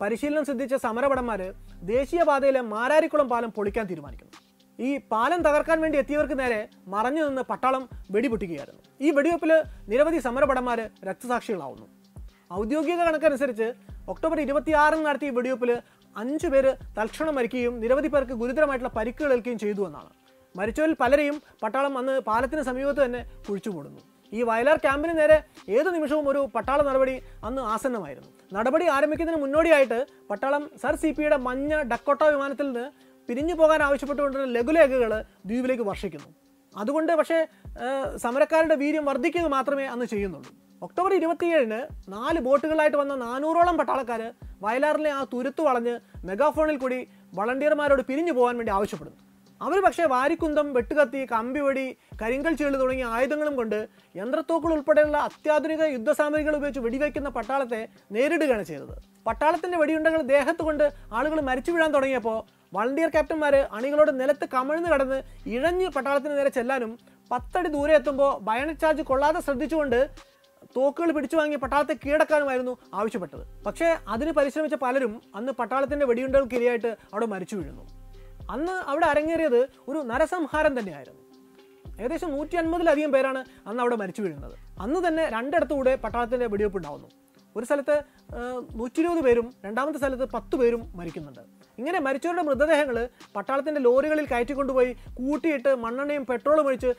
പരിശീലനം സിദ്ധിച്ച സമരഭടന്മാർ ദേശീയപാതയിലെ മാരാരിക്കുളം പാലം പൊളിക്കാൻ തീരുമാനിക്കുന്നു. ഈ പാലം തകർക്കാൻ വേണ്ടി എത്തിയവർക്ക് നേരെ മറഞ്ഞു നിന്ന് പട്ടാളം വെടിപൊട്ടിക്കുകയായിരുന്നു. ഈ വെടിവെപ്പിൽ നിരവധി സമരഭടന്മാർ രക്തസാക്ഷികളാവുന്നു. ഔദ്യോഗിക കണക്കനുസരിച്ച് ഒക്ടോബർ ഇരുപത്തിയാറിന് നടത്തിയ വെടിവെപ്പിൽ അഞ്ചു പേര് തൽക്ഷണം മരിക്കുകയും നിരവധി പേർക്ക് ഗുരുതരമായിട്ടുള്ള പരിക്കുകൾ ഏൽക്കുകയും ചെയ്തു എന്നാണ്. മരിച്ചവരിൽ പലരെയും പട്ടാളം അന്ന് പാലത്തിന് സമീപത്ത് തന്നെ കുഴിച്ചുമൂടുന്നു. ഈ വയലാർ ക്യാമ്പിന് നേരെ ഏതു നിമിഷവും ഒരു പട്ടാള നടപടി അന്ന് ആസന്നമായിരുന്നു. നടപടി ആരംഭിക്കുന്നതിന് മുന്നോടിയായിട്ട് പട്ടാളം സർ സി പിയുടെ മഞ്ഞ ഡക്കോട്ട വിമാനത്തിൽ നിന്ന് പിരിഞ്ഞു പോകാൻ ആവശ്യപ്പെട്ടുകൊണ്ടുള്ള ലഘുലേഖകൾ ദ്വീപിലേക്ക് വർഷിക്കുന്നു. അതുകൊണ്ട് പക്ഷേ സമരക്കാരുടെ വീര്യം വർദ്ധിക്കുക മാത്രമേ അന്ന് ചെയ്യുന്നുള്ളൂ. ഒക്ടോബർ ഇരുപത്തിയേഴിന് നാല് ബോട്ടുകളായിട്ട് വന്ന നാനൂറോളം പട്ടാളക്കാർ വയലാറിലെ ആ തുരുത്ത് വളഞ്ഞ് മെഗാഫോണിൽ കൂടി വളണ്ടിയർമാരോട് പിരിഞ്ഞു പോകാൻ വേണ്ടി ആവശ്യപ്പെടുന്നു. അവർ പക്ഷേ വാരിക്കുന്തം, വെട്ടുകത്തി, കമ്പിവടി, കരിങ്കൽ ചീള് തുടങ്ങിയ ആയുധങ്ങളും കൊണ്ട് യന്ത്രത്തോക്കൾ ഉൾപ്പെടെയുള്ള അത്യാധുനിക യുദ്ധസാമഗ്രികൾ ഉപയോഗിച്ച് വെടിവെക്കുന്ന പട്ടാളത്തെ നേരിടുകയാണ് ചെയ്തത്. പട്ടാളത്തിൻ്റെ വെടിയുണ്ടകൾ ദേഹത്ത് കൊണ്ട് ആളുകൾ മരിച്ചു വീഴാൻ തുടങ്ങിയപ്പോൾ വളണ്ടിയർ ക്യാപ്റ്റന്മാർ അണികളോട് നിലത്ത് കമിഴ്ന്ന് കടന്ന് ഇഴഞ്ഞ് പട്ടാളത്തിന് നേരെ ചെല്ലാനും പത്തടി ദൂരെ എത്തുമ്പോൾ ബയണറ്റ് ചാർജ് കൊള്ളാതെ ശ്രദ്ധിച്ചുകൊണ്ട് തോക്കുകൾ പിടിച്ചു വാങ്ങി പട്ടാളത്തെ കീഴടക്കാനുമായിരുന്നു ആവശ്യപ്പെട്ടത്. പക്ഷേ അതിന് പരിശ്രമിച്ച പലരും അന്ന് പട്ടാളത്തിൻ്റെ വെടിയുണ്ടകൾക്കിരയായിട്ട് അവിടെ മരിച്ചു വീഴുന്നു. അന്ന് അവിടെ അരങ്ങേറിയത് ഒരു നരസംഹാരം തന്നെയായിരുന്നു. ഏകദേശം നൂറ്റി അൻപതിലധികം പേരാണ് അന്ന് അവിടെ മരിച്ചു വീഴുന്നത്. അന്ന് തന്നെ രണ്ടിടത്തുകൂടെ പട്ടാളത്തിൻ്റെ വെടിവെപ്പ് ഉണ്ടാകുന്നു. ഒരു സ്ഥലത്ത് നൂറ്റി ഇരുപത് പേരും രണ്ടാമത്തെ സ്ഥലത്ത് പത്ത് പേരും മരിക്കുന്നുണ്ട്. ഇങ്ങനെ മരിച്ചവരുടെ മൃതദേഹങ്ങൾ പട്ടാളത്തിൻ്റെ ലോറികളിൽ കയറ്റിക്കൊണ്ടുപോയി കൂട്ടിയിട്ട് മണ്ണെണ്ണയും പെട്രോളും ഒഴിച്ച്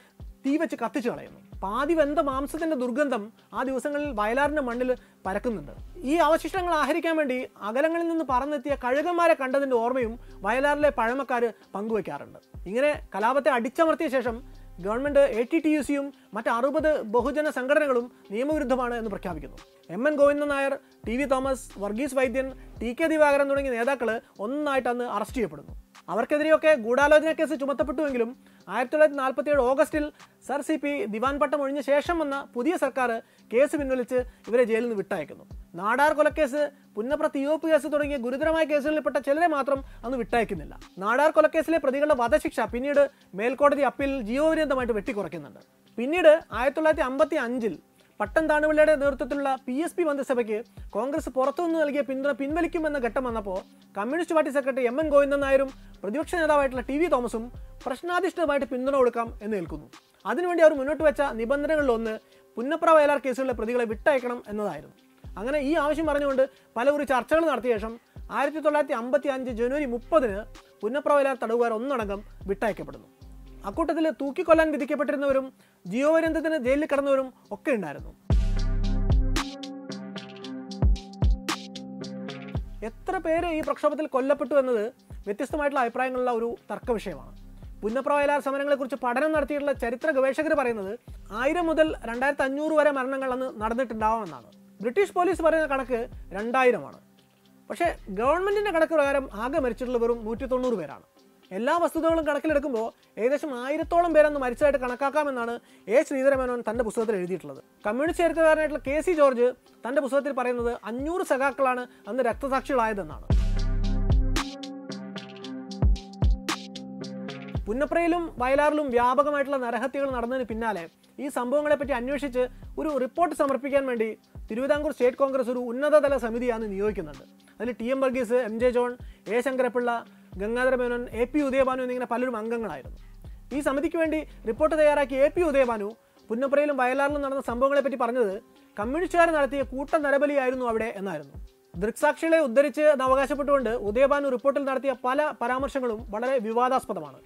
തീ വെച്ച് കത്തിച്ചു കളയുന്നു. പാതി വെന്ത മാംസത്തിൻ്റെ ദുർഗന്ധം ആ ദിവസങ്ങളിൽ വയലാറിൻ്റെ മണ്ണിൽ പരക്കുന്നുണ്ട്. ഈ അവശിഷ്ടങ്ങൾ ആഹരിക്കാൻ വേണ്ടി അകലങ്ങളിൽ നിന്ന് പറന്നെത്തിയ കഴുകന്മാരെ കണ്ടതിൻ്റെ ഓർമ്മയും വയലാറിലെ പഴമക്കാർ പങ്കുവയ്ക്കാറുണ്ട്. ഇങ്ങനെ കലാപത്തെ അടിച്ചമർത്തിയ ശേഷം government A T T U സിയും മറ്റ് അറുപത് ബഹുജന സംഘടനകളും നിയമവിരുദ്ധമാണ് എന്ന് പ്രഖ്യാപിക്കുന്നു. M N Govindan Nair, T V Thomas, Varghese Vaidyan, T K Divakaran തുടങ്ങിയ നേതാക്കൾ ഒന്നായിട്ട് അന്ന് അറസ്റ്റ് ചെയ്യപ്പെടുന്നു. അവർക്കെതിരെയൊക്കെ ഗൂഢാലോചന കേസ് ചുമത്തപ്പെട്ടുവെങ്കിലും ആയിരത്തി തൊള്ളായിരത്തി നാൽപ്പത്തി ഏഴ് ഓഗസ്റ്റിൽ സർ സി പി ദിവാൻ പട്ടം ഒഴിഞ്ഞ ശേഷം വന്ന പുതിയ സർക്കാർ കേസ് പിൻവലിച്ച് ഇവരെ ജയിലിൽ നിന്ന് വിട്ടയക്കുന്നു. നാടാർ കൊലക്കേസ്, പുന്നപ്ര തീയോപ്പ് കേസ് തുടങ്ങിയ ഗുരുതരമായ കേസുകളിൽപ്പെട്ട ചിലരെ മാത്രം അന്ന് വിട്ടയക്കുന്നില്ല. നാടാർ കൊലക്കേസിലെ പ്രതികളുടെ വധശിക്ഷ പിന്നീട് മേൽക്കോടതി അപ്പീൽ ജീവപര്യന്തമായിട്ട് വെട്ടിക്കുറയ്ക്കുന്നുണ്ട്. പിന്നീട് ആയിരത്തി തൊള്ളായിരത്തി അമ്പത്തി അഞ്ചിൽ പട്ടം താണുപിള്ളയുടെ നേതൃത്വത്തിലുള്ള പി എസ് പി മന്ത്രിസഭയ്ക്ക് കോൺഗ്രസ് പുറത്തുനിന്ന് നൽകിയ പിന്തുണ പിൻവലിക്കുമെന്ന ഘട്ടം വന്നപ്പോൾ communist party secretary M N Govindan നായരും പ്രതിപക്ഷ നേതാവായിട്ടുള്ള ടി വി തോമസും പ്രശ്നാധിഷ്ഠിതമായിട്ട് പിന്തുണ കൊടുക്കാം എന്ന് നിൽക്കുന്നു. അതിനുവേണ്ടി അവർ മുന്നോട്ട് വെച്ച നിബന്ധനകളിലൊന്ന് പുന്നപ്ര വയലാർ കേസുകളിലെ പ്രതികളെ വിട്ടയക്കണം എന്നതായിരുന്നു. അങ്ങനെ ഈ ആവശ്യം പറഞ്ഞുകൊണ്ട് പലകുറി ചർച്ചകൾ നടത്തിയ ശേഷം ആയിരത്തി തൊള്ളായിരത്തി അമ്പത്തി അഞ്ച് ജനുവരി മുപ്പതിന് പുന്നപ്ര വയലാർ തടവുകാർ ഒന്നടങ്കം വിട്ടയക്കപ്പെടുന്നു. അക്കൂട്ടത്തിൽ തൂക്കിക്കൊല്ലാൻ വിധിക്കപ്പെട്ടിരുന്നവരും ജീവപര്യന്തത്തിന് ജയിലിൽ കിടന്നവരും ഒക്കെ ഉണ്ടായിരുന്നു. എത്ര പേര് ഈ പ്രക്ഷോഭത്തിൽ കൊല്ലപ്പെട്ടു എന്നത് വ്യത്യസ്തമായിട്ടുള്ള അഭിപ്രായങ്ങളുള്ള ഒരു തർക്ക വിഷയമാണ്. പുന്നപ്ര വയലാർ സമരങ്ങളെക്കുറിച്ച് പഠനം നടത്തിയിട്ടുള്ള ചരിത്ര ഗവേഷകർ പറയുന്നത് ആയിരം മുതൽ രണ്ടായിരത്തി അഞ്ഞൂറ് വരെ മരണങ്ങൾ അന്ന് നടന്നിട്ടുണ്ടാവാമെന്നാണ്. ബ്രിട്ടീഷ് പോലീസ് പറയുന്ന കണക്ക് രണ്ടായിരം ആണ്. പക്ഷേ ഗവൺമെൻറ്റിൻ്റെ കണക്ക് പ്രകാരം ആകെ മരിച്ചിട്ടുള്ളവരും നൂറ്റി തൊണ്ണൂറ് പേരാണ്. എല്ലാ വസ്തുതകളും കണക്കിലെടുക്കുമ്പോൾ ഏകദേശം ആയിരത്തോളം പേരൊന്ന് മരിച്ചതായിട്ട് കണക്കാക്കാമെന്നാണ് എ ശ്രീധരമേനോൻ തൻ്റെ പുസ്തകത്തിൽ എഴുതിയിട്ടുള്ളത്. കമ്മ്യൂണിസ്റ്റ് ചരിത്രകാരനായിട്ടുള്ള കെ സി ജോർജ് തൻ്റെ പുസ്തകത്തിൽ പറയുന്നത് അഞ്ഞൂറ് സഖാക്കളാണ് അന്ന് രക്തസാക്ഷികളായതെന്നാണ്. പുന്നപ്രയിലും വയലാറിലും വ്യാപകമായിട്ടുള്ള നരഹത്യകൾ നടന്നതിന് പിന്നാലെ ഈ സംഭവങ്ങളെപ്പറ്റി അന്വേഷിച്ച് ഒരു റിപ്പോർട്ട് സമർപ്പിക്കാൻ വേണ്ടി തിരുവിതാംകൂർ സ്റ്റേറ്റ് കോൺഗ്രസ് ഒരു ഉന്നതതല സമിതിയാണ് നിയോഗിക്കുന്നുണ്ട്. അതിൽ T M Varghese, M J John, A Sankara Pillai, Gangadhara Menon, A P Udayabhanu എന്നിങ്ങനെ പലരും അംഗങ്ങളായിരുന്നു. ഈ സമിതിക്ക് വേണ്ടി റിപ്പോർട്ട് തയ്യാറാക്കി എ പി ഉദയഭാനു പുന്നപ്രയിലും വയലാറിലും നടന്ന സംഭവങ്ങളെപ്പറ്റി പറഞ്ഞത് കമ്മ്യൂണിസ്റ്റുകാർ നടത്തിയ കൂട്ട നരബലിയായിരുന്നു അവിടെ എന്നായിരുന്നു. ദൃക്സാക്ഷികളെ ഉദ്ധരിച്ച് എന്ന് അവകാശപ്പെട്ടുകൊണ്ട് ഉദയഭാനു റിപ്പോർട്ടിൽ നടത്തിയ പല പരാമർശങ്ങളും വളരെ വിവാദാസ്പദമാണ്.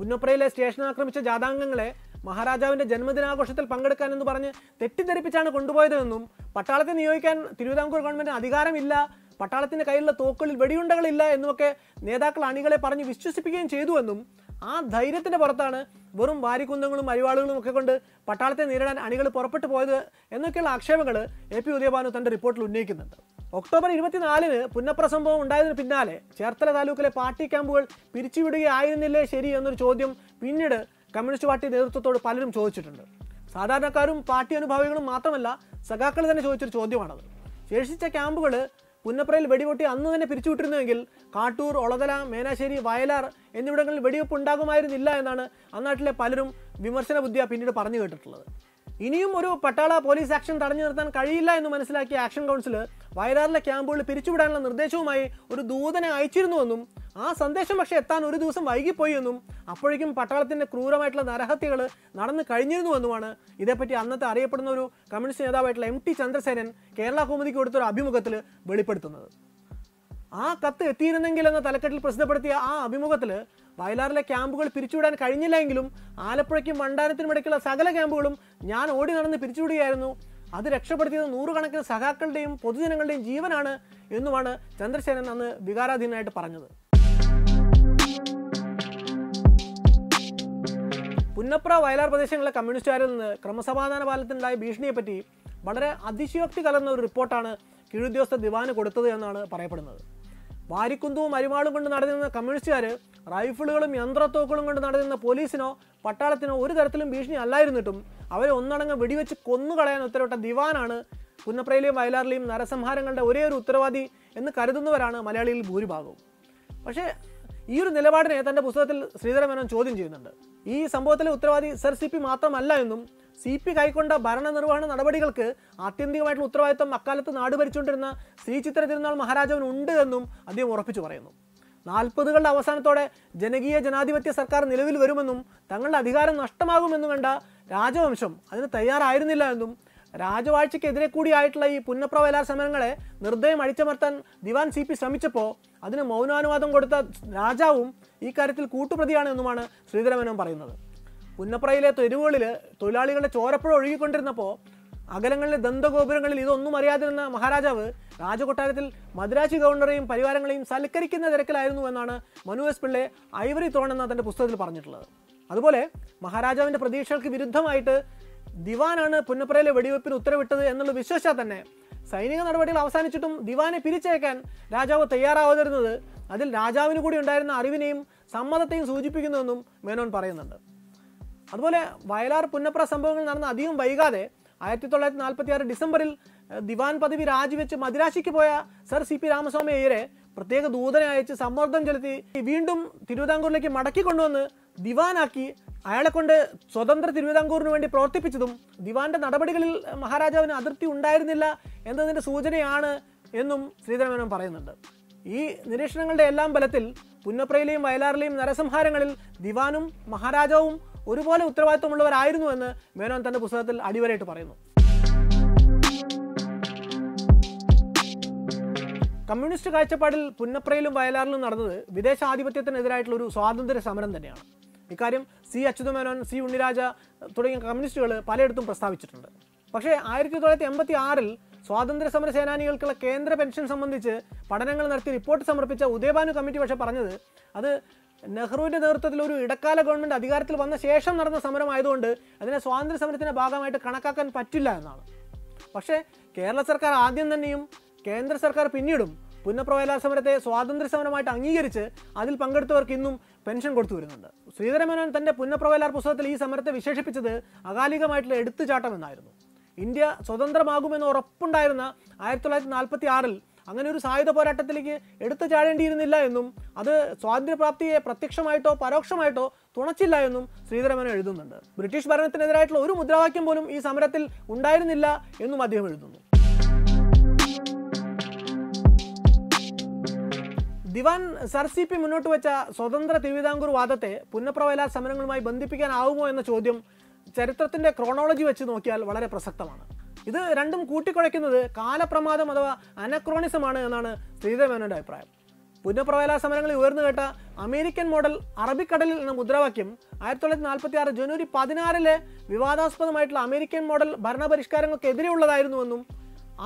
പുന്നപ്രയിലെ സ്റ്റേഷൻ ആക്രമിച്ച ജാഥാംഗങ്ങളെ മഹാരാജാവിൻ്റെ ജന്മദിനാഘോഷത്തിൽ പങ്കെടുക്കാൻ എന്ന് പറഞ്ഞ് തെറ്റിദ്ധരിപ്പിച്ചാണ് കൊണ്ടുപോയതെന്നും പട്ടാളത്തെ നിയോഗിക്കാൻ തിരുവിതാംകൂർ ഗവൺമെൻറ് അധികാരമില്ല, പട്ടാളത്തിൻ്റെ കയ്യിലുള്ള തോക്കുകളിൽ വെടിയുണ്ടകളില്ല എന്നുമൊക്കെ നേതാക്കൾ അണികളെ പറഞ്ഞ് വിശ്വസിപ്പിക്കുകയും ചെയ്തുവെന്നും ആ ധൈര്യത്തിൻ്റെ പുറത്താണ് വെറും വാരിക്കുന്തങ്ങളും അരിവാളുകളും ഒക്കെ കൊണ്ട് പട്ടാളത്തെ നേരിടാൻ അണികൾ പുറപ്പെട്ടു പോയത് എന്നൊക്കെയുള്ള ആക്ഷേപങ്ങൾ എ പി ഉദയഭാനു തൻ്റെ റിപ്പോർട്ടിൽ ഉന്നയിക്കുന്നുണ്ട്. ഒക്ടോബർ ഇരുപത്തിനാലിന് പുന്നപ്ര സംഭവം ഉണ്ടായതിന് പിന്നാലെ ചേർത്തല താലൂക്കിലെ പാർട്ടി ക്യാമ്പുകൾ പിരിച്ചുവിടുകയായിരുന്നില്ലേ ശരി എന്നൊരു ചോദ്യം പിന്നീട് കമ്മ്യൂണിസ്റ്റ് പാർട്ടി നേതൃത്വത്തോട് പലരും ചോദിച്ചിട്ടുണ്ട്. സാധാരണക്കാരും പാർട്ടി അനുഭാവികളും മാത്രമല്ല സഖാക്കൾ തന്നെ ചോദിച്ചൊരു ചോദ്യമാണത്. ശേഷിച്ച ക്യാമ്പുകൾ പുന്നപ്രയിൽ വെടിപൊട്ടി അന്ന് തന്നെ പിരിച്ചുവിട്ടിരുന്നുവെങ്കിൽ കാട്ടൂർ, ഒളതല, മേനാശ്ശേരി, വയലാർ എന്നിവിടങ്ങളിൽ വെടിവെപ്പ് ഉണ്ടാകുമായിരുന്നില്ല എന്നാണ് അന്നാട്ടിലെ പലരും വിമർശന ബുദ്ധിയാണ് പിന്നീട് പറഞ്ഞു കേട്ടിട്ടുള്ളത്. ഇനിയും ഒരു പട്ടാള പോലീസ് ആക്ഷൻ തടഞ്ഞു നിർത്താൻ കഴിയില്ല എന്ന് മനസ്സിലാക്കിയ ആക്ഷൻ കൗൺസിൽ വയലാറിലെ ക്യാമ്പുകൾ പിരിച്ചുവിടാനുള്ള നിർദ്ദേശവുമായി ഒരു ദൂതനെ അയച്ചിരുന്നുവെന്നും ആ സന്ദേശം പക്ഷേ എത്താൻ ഒരു ദിവസം വൈകിപ്പോയി എന്നും അപ്പോഴേക്കും പട്ടാളത്തിൻ്റെ ക്രൂരമായിട്ടുള്ള നരഹത്യകൾ നടന്നു കഴിഞ്ഞിരുന്നുവെന്നുമാണ് ഇതേപ്പറ്റി അന്നത്തെ അറിയപ്പെടുന്ന ഒരു കമ്മ്യൂണിസ്റ്റ് നേതാവായിട്ടുള്ള എം ടി ചന്ദ്രസേനൻ കേരള കോമുദിക്ക് കൊടുത്തൊരു അഭിമുഖത്തിൽ വെളിപ്പെടുത്തുന്നത്. ആ കത്ത് എത്തിയിരുന്നെങ്കിൽ എന്ന തലക്കെട്ടിൽ പ്രസിദ്ധപ്പെടുത്തിയ ആ അഭിമുഖത്തിൽ വയലാറിലെ ക്യാമ്പുകൾ പിരിച്ചുവിടാൻ കഴിഞ്ഞില്ലെങ്കിലും ആലപ്പുഴയ്ക്കും മണ്ടാരത്തിനുമിടയ്ക്കുള്ള സകല ക്യാമ്പുകളും ഞാൻ ഓടി നടന്ന് പിരിച്ചുവിടുകയായിരുന്നു, അത് രക്ഷപ്പെടുത്തിയത് നൂറുകണക്കിന് സഖാക്കളുടെയും പൊതുജനങ്ങളുടെയും ജീവനാണ് എന്നുമാണ് ചന്ദ്രസേനൻ അന്ന് വികാരാധീനായിട്ട് പറഞ്ഞത്. പുന്നപ്ര വയലാർ പ്രദേശങ്ങളിലെ കമ്മ്യൂണിസ്റ്റുകാരിൽ നിന്ന് ക്രമസമാധാന പാലത്തിനുണ്ടായ ഭീഷണിയെപ്പറ്റി വളരെ അതിശയോക്തി കലർന്ന ഒരു റിപ്പോർട്ടാണ് കീഴുദ്യോഗസ്ഥ ദിവാന് കൊടുത്തത് എന്നാണ് പറയപ്പെടുന്നത്. വാരിക്കുന്തവും അരിവാളും കൊണ്ട് നടന്നിരുന്ന കമ്മ്യൂണിസ്റ്റുകാർ റൈഫിളുകളും യന്ത്രത്തോക്കുകളും കൊണ്ട് നടന്നിരുന്ന പോലീസിനോ പട്ടാളത്തിനോ ഒരു തരത്തിലും ഭീഷണി അല്ലായിരുന്നിട്ടും അവരെ ഒന്നടങ്കം വെടിവെച്ച് കൊന്നുകളയാൻ ഉത്തരവിട്ട ദിവാനാണ് പുന്നപ്രയിലെയും വയലാറിലെയും നരസംഹാരങ്ങളുടെ ഒരേ ഒരു ഉത്തരവാദി എന്ന് കരുതുന്നവരാണ് മലയാളിയിൽ ഭൂരിഭാഗവും. പക്ഷേ ഈ ഒരു നിലപാടിനെ തൻ്റെ പുസ്തകത്തിൽ ശ്രീധരമേനോൻ ചോദ്യം ചെയ്യുന്നുണ്ട്. ഈ സംഭവത്തിലെ ഉത്തരവാദി സർ സി പി മാത്രമല്ല എന്നും സി പി കൈക്കൊണ്ട ഭരണനിർവഹണ നടപടികൾക്ക് ആത്യന്തികമായിട്ടുള്ള ഉത്തരവാദിത്വം അക്കാലത്ത് നാട് ഭരിച്ചുകൊണ്ടിരുന്ന ശ്രീ ചിത്ര തിരുനാൾ മഹാരാജാവിന് ഉണ്ട് എന്നും അദ്ദേഹം ഉറപ്പിച്ചു പറയുന്നു. നാൽപ്പതുകളുടെ അവസാനത്തോടെ ജനകീയ ജനാധിപത്യ സർക്കാർ നിലവിൽ വരുമെന്നും തങ്ങളുടെ അധികാരം നഷ്ടമാകുമെന്നും കണ്ട രാജവംശം അതിന് തയ്യാറായിരുന്നില്ല എന്നും രാജവാഴ്ചയ്ക്കെതിരെ കൂടിയായിട്ടുള്ള ഈ പുന്നപ്ര വയലാർ സമരങ്ങളെ നിർദ്ദയം അടിച്ചമർത്താൻ ദിവാൻ സി പി ശ്രമിച്ചപ്പോൾ അതിന് മൗനാനുവാദം കൊടുത്ത രാജാവും ഈ കാര്യത്തിൽ കൂട്ടുപ്രതിയാണ് എന്നുമാണ് ശ്രീധരമേനോൻ പറയുന്നത്. പുന്നപ്രയിലെ തെരുവുകളിൽ തൊഴിലാളികളുടെ ചോരപ്പുഴ ഒഴുകിക്കൊണ്ടിരുന്നപ്പോൾ അകലങ്ങളിലെ ദന്തഗോപുരങ്ങളിൽ ഇതൊന്നും അറിയാതിരുന്ന മഹാരാജാവ് രാജകൊട്ടാരത്തിൽ മദ്രാശി ഗവർണറെയും പരിവാരങ്ങളെയും സൽക്കരിക്കുന്ന തിരക്കിലായിരുന്നു എന്നാണ് Manu S Pillai Ivory thrown എന്ന തൻ്റെ പുസ്തകത്തിൽ പറഞ്ഞിട്ടുള്ളത്. അതുപോലെ മഹാരാജാവിൻ്റെ പ്രതീക്ഷകൾക്ക് വിരുദ്ധമായിട്ട് ദിവാനാണ് പുന്നപ്രയിലെ വെടിവെപ്പിന് ഉത്തരവിട്ടത് എന്നുള്ള വിശ്വസിച്ചാൽ തന്നെ സൈനിക നടപടികൾ അവസാനിച്ചിട്ടും ദിവാനെ പിരിച്ചയക്കാൻ രാജാവ് തയ്യാറാവാതിരുന്നത് അതിൽ രാജാവിന് കൂടി ഉണ്ടായിരുന്ന അറിവിനെയും സമ്മതത്തെയും സൂചിപ്പിക്കുന്നുവെന്നും മേനോൻ പറയുന്നുണ്ട്. അതുപോലെ വയലാർ പുന്നപ്ര സംഭവങ്ങൾ നടന്ന അധികം വൈകാതെ ആയിരത്തി തൊള്ളായിരത്തി നാൽപ്പത്തി ആറ് ഡിസംബറിൽ ദിവാൻ പദവി രാജിവെച്ച് മദ്രാശിക്ക് പോയ സർ സി പി രാമസ്വാമി അയ്യരെ പ്രത്യേക ദൂതനെ അയച്ച് സമ്മർദ്ദം ചെലുത്തി വീണ്ടും തിരുവിതാംകൂറിലേക്ക് മടക്കി കൊണ്ടുവന്ന് ദിവാനാക്കി അയാളെ കൊണ്ട് സ്വതന്ത്ര തിരുവിതാംകൂറിന് വേണ്ടി പ്രവർത്തിപ്പിച്ചതും ദിവാന്റെ നടപടികളിൽ മഹാരാജാവിന് അതൃപ്തി ഉണ്ടായിരുന്നില്ല എന്നതിൻ്റെ സൂചനയാണ് എന്നും ശ്രീധരമേനോൻ പറയുന്നുണ്ട്. ഈ നിരീക്ഷണങ്ങളുടെ എല്ലാം ബലത്തിൽ പുന്നപ്രയിലെയും വയലാറിലെയും നരസംഹാരങ്ങളിൽ ദിവാനും മഹാരാജാവും ഒരുപോലെ ഉത്തരവാദിത്വമുള്ളവരായിരുന്നു എന്ന് മേനോൻ തൻ്റെ പുസ്തകത്തിൽ അടിവരയിട്ട് പറയുന്നു. കമ്മ്യൂണിസ്റ്റ് കാഴ്ചപ്പാടിൽ പുന്നപ്രയിലും വയലാറിലും നടന്നത് വിദേശാധിപത്യത്തിനെതിരായിട്ടുള്ള ഒരു സ്വാതന്ത്ര്യ സമരം തന്നെയാണ്. ഇക്കാര്യം സി അച്യുതമേനോൻ, സി ഉണ്ണിരാജ തുടങ്ങിയ കമ്മ്യൂണിസ്റ്റുകൾ പലയിടത്തും പ്രസ്താവിച്ചിട്ടുണ്ട്. പക്ഷേ ആയിരത്തി തൊള്ളായിരത്തി എൺപത്തി ആറിൽ സ്വാതന്ത്ര്യ സമര സേനാനികൾക്കുള്ള കേന്ദ്ര പെൻഷൻ സംബന്ധിച്ച് പഠനങ്ങൾ നടത്തി റിപ്പോർട്ട് സമർപ്പിച്ച ഉദയഭാനു കമ്മിറ്റി പക്ഷേ പറഞ്ഞത് അത് നെഹ്റുവിൻ്റെ നേതൃത്വത്തിൽ ഒരു ഇടക്കാല ഗവൺമെൻറ് അധികാരത്തിൽ വന്ന ശേഷം നടന്ന സമരമായതുകൊണ്ട് അതിനെ സ്വാതന്ത്ര്യ സമരത്തിൻ്റെ ഭാഗമായിട്ട് കണക്കാക്കാൻ പറ്റില്ല എന്നാണ്. പക്ഷേ കേരള സർക്കാർ ആദ്യം തന്നെയും കേന്ദ്ര സർക്കാർ പിന്നീടും പുന്നപ്രവയലാർ സമരത്തെ സ്വാതന്ത്ര്യ സമരമായിട്ട് അംഗീകരിച്ച് അതിൽ പങ്കെടുത്തവർക്ക് ഇന്നും പെൻഷൻ കൊടുത്തു വരുന്നുണ്ട്. ശ്രീധരമേനോൻ തൻ്റെ പുന്നപ്രവയലാർ പുസ്തകത്തിൽ ഈ സമരത്തെ വിശേഷിപ്പിച്ചത് അകാലികമായിട്ടുള്ള എടുത്തുചാട്ടം എന്നായിരുന്നു. ഇന്ത്യ സ്വതന്ത്രമാകുമെന്ന് ഉറപ്പുണ്ടായിരുന്ന ആയിരത്തി തൊള്ളായിരത്തി നാൽപ്പത്തി ആറിൽ അങ്ങനെ ഒരു സായുധ പോരാട്ടത്തിലേക്ക് എടുത്തു ചാടേണ്ടിയിരുന്നില്ല എന്നും അത് സ്വാതന്ത്ര്യപ്രാപ്തിയെ പ്രത്യക്ഷമായിട്ടോ പരോക്ഷമായിട്ടോ തുണച്ചില്ല എന്നും ശ്രീധരമേനോൻ എഴുതുന്നുണ്ട്. ബ്രിട്ടീഷ് ഭരണത്തിനെതിരായിട്ടുള്ള ഒരു മുദ്രാവാക്യം പോലും ഈ സമരത്തിൽ ഉണ്ടായിരുന്നില്ല എന്നും അദ്ദേഹം എഴുതുന്നു. ദിവാൻ സർ സി പി മുന്നോട്ട് വെച്ച സ്വതന്ത്ര തിരുവിതാംകൂർ വാദത്തെ പുന്നപ്രവയലാർ സമരങ്ങളുമായി ബന്ധിപ്പിക്കാനാവുമോ എന്ന ചോദ്യം ചരിത്രത്തിൻ്റെ ക്രോണോളജി വെച്ച് നോക്കിയാൽ വളരെ പ്രസക്തമാണ്. ഇത് രണ്ടും കൂട്ടിക്കുഴയ്ക്കുന്നത് കാലപ്രമാദം അഥവാ അനക്രോണിസമാണ് എന്നാണ് ശ്രീധരമേനോൻ്റെ അഭിപ്രായം. പുന്നപ്രവയലാർ സമരങ്ങളിൽ ഉയർന്നു കേട്ട അമേരിക്കൻ മോഡൽ അറബിക്കടലിൽ എന്ന മുദ്രാവാക്യം ആയിരത്തി തൊള്ളായിരത്തി നാൽപ്പത്തി ആറ് ജനുവരി പതിനാറിലെ വിവാദാസ്പദമായിട്ടുള്ള അമേരിക്കൻ മോഡൽ ഭരണപരിഷ്കാരങ്ങൾക്കെതിരെയുള്ളതായിരുന്നുവെന്നും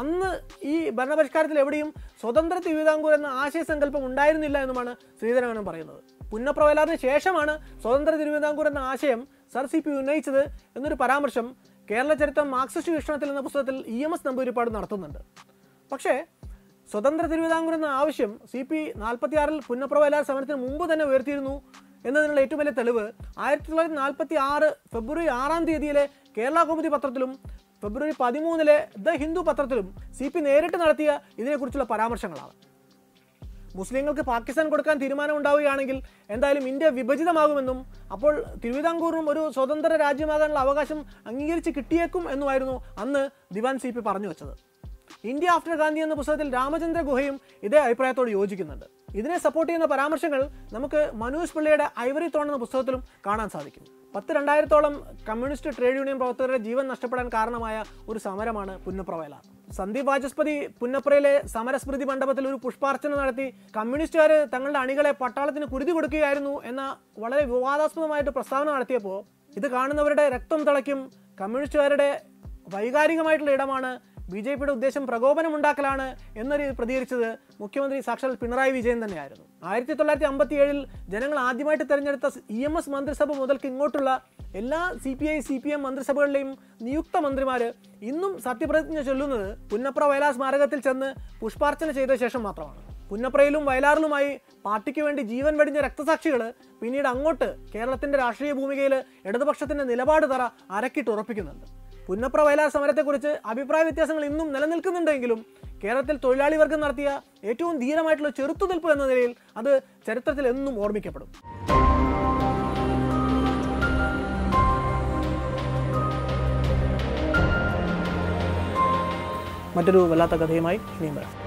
അന്ന് ഈ ഭരണപരിഷ്കാരത്തിൽ എവിടെയും സ്വതന്ത്ര തിരുവിതാംകൂർ എന്ന ആശയസങ്കല്പം ഉണ്ടായിരുന്നില്ല എന്നുമാണ് ശ്രീധരമേനോൻ പറയുന്നത്. പുന്നപ്രവയലാറിന് ശേഷമാണ് സ്വതന്ത്ര തിരുവിതാംകൂർ എന്ന ആശയം സർ സി പി ഉന്നയിച്ചത് എന്നൊരു പരാമർശം കേരള ചരിത്രം മാർക്സിസ്റ്റ് വീക്ഷണത്തിൽ എന്ന പുസ്തകത്തിൽ ഇ എം എസ് നമ്പൂരിപ്പാട് നടത്തുന്നുണ്ട്. പക്ഷേ സ്വതന്ത്ര തിരുവിതാംകൂർ എന്ന ആവശ്യം സി പി നാൽപ്പത്തി ആറിൽ പുന്നപ്രവയലാർ സമരത്തിന് മുമ്പ് തന്നെ ഉയർത്തിയിരുന്നു എന്നതിനുള്ള ഏറ്റവും വലിയ തെളിവ് ആയിരത്തി തൊള്ളായിരത്തി നാൽപ്പത്തി ആറ് ഫെബ്രുവരി ആറാം തീയതിയിലെ കേരള കൗമുദി പത്രത്തിലും ഫെബ്രുവരി പതിമൂന്നിലെ ദ ഹിന്ദു പത്രത്തിലും സി പി നേരിട്ട് നടത്തിയ ഇതിനെക്കുറിച്ചുള്ള പരാമർശങ്ങളാണ്. മുസ്ലിങ്ങൾക്ക് പാകിസ്ഥാൻ കൊടുക്കാൻ തീരുമാനമുണ്ടാവുകയാണെങ്കിൽ എന്തായാലും ഇന്ത്യ വിഭജിതമാകുമെന്നും അപ്പോൾ തിരുവിതാംകൂറിനും ഒരു സ്വതന്ത്ര രാജ്യമാകാനുള്ള അവകാശം അംഗീകരിച്ച് കിട്ടിയേക്കും എന്നുമായിരുന്നു അന്ന് ദിവാൻ സി പി പറഞ്ഞു വെച്ചത്. ഇന്ത്യ ആഫ്റ്റർ ഗാന്ധി എന്ന പുസ്തകത്തിൽ രാമചന്ദ്ര ഗുഹയും ഇതേ അഭിപ്രായത്തോട് യോജിക്കുന്നുണ്ട്. ഇതിനെ സപ്പോർട്ട് ചെയ്യുന്ന പരാമർശങ്ങൾ നമുക്ക് മനോജ് പിള്ളയുടെ ഐവറി തോൺ എന്ന പുസ്തകത്തിലും കാണാൻ സാധിക്കും. പത്ത് രണ്ടായിരത്തോളം കമ്മ്യൂണിസ്റ്റ് ട്രേഡ് യൂണിയൻ പ്രവർത്തകരുടെ ജീവൻ നഷ്ടപ്പെടാൻ കാരണമായ ഒരു സമരമാണ് പുന്നപ്രവയലാർ. സന്ദീപ് വാചസ്പതി പുന്നപ്രയിലെ സമരസ്മൃതി മണ്ഡപത്തിൽ ഒരു പുഷ്പാർച്ചന നടത്തി കമ്മ്യൂണിസ്റ്റുകാർ തങ്ങളുടെ അണികളെ പട്ടാളത്തിന് കുരുതി കൊടുക്കുകയായിരുന്നു എന്ന വളരെ വിവാദാസ്പദമായിട്ട് പ്രസ്താവന നടത്തിയപ്പോൾ ഇത് കാണുന്നവരുടെ രക്തം തിളയ്ക്കും, കമ്മ്യൂണിസ്റ്റുകാരുടെ വൈകാരികമായിട്ടുള്ള ഇടമാണ്, ബി ജെ പിയുടെ ഉദ്ദേശം പ്രകോപനമുണ്ടാക്കലാണ് എന്നൊരു പ്രതികരിച്ചത് മുഖ്യമന്ത്രി സാക്ഷാൽ പിണറായി വിജയൻ തന്നെയായിരുന്നു. ആയിരത്തി തൊള്ളായിരത്തി അമ്പത്തി ഏഴിൽ ജനങ്ങൾ ആദ്യമായിട്ട് തെരഞ്ഞെടുത്ത ഇ എം എസ് മന്ത്രിസഭ മുതൽക്ക് ഇങ്ങോട്ടുള്ള എല്ലാ C P I C P M മന്ത്രിസഭകളിലെയും നിയുക്ത മന്ത്രിമാർ ഇന്നും സത്യപ്രതിജ്ഞ ചൊല്ലുന്നത് പുന്നപ്ര വയലാർ സ്മാരകത്തിൽ ചെന്ന് പുഷ്പാർച്ചന ചെയ്ത ശേഷം മാത്രമാണ്. പുന്നപ്രയിലും വയലാറിലുമായി പാർട്ടിക്ക് വേണ്ടി ജീവൻ വെടിഞ്ഞ രക്തസാക്ഷികൾ പിന്നീട് അങ്ങോട്ട് കേരളത്തിൻ്റെ രാഷ്ട്രീയ ഭൂമികയിൽ ഇടതുപക്ഷത്തിൻ്റെ നിലപാട് തറ അരക്കിട്ടുറപ്പിക്കുന്നുണ്ട്. പുന്നപ്ര വയലാർ സമരത്തെക്കുറിച്ച് അഭിപ്രായ വ്യത്യാസങ്ങൾ ഇന്നും നിലനിൽക്കുന്നുണ്ടെങ്കിലും കേരളത്തിൽ തൊഴിലാളി വർഗം നടത്തിയ ഏറ്റവും ധീരമായിട്ടുള്ള ചെറുത്തുനിൽപ്പ് എന്ന നിലയിൽ അത് ചരിത്രത്തിൽ എന്നും ഓർമ്മിക്കപ്പെടും. മറ്റൊരു വല്ലാത്ത കഥയുമായി ഇനിയും വരാം.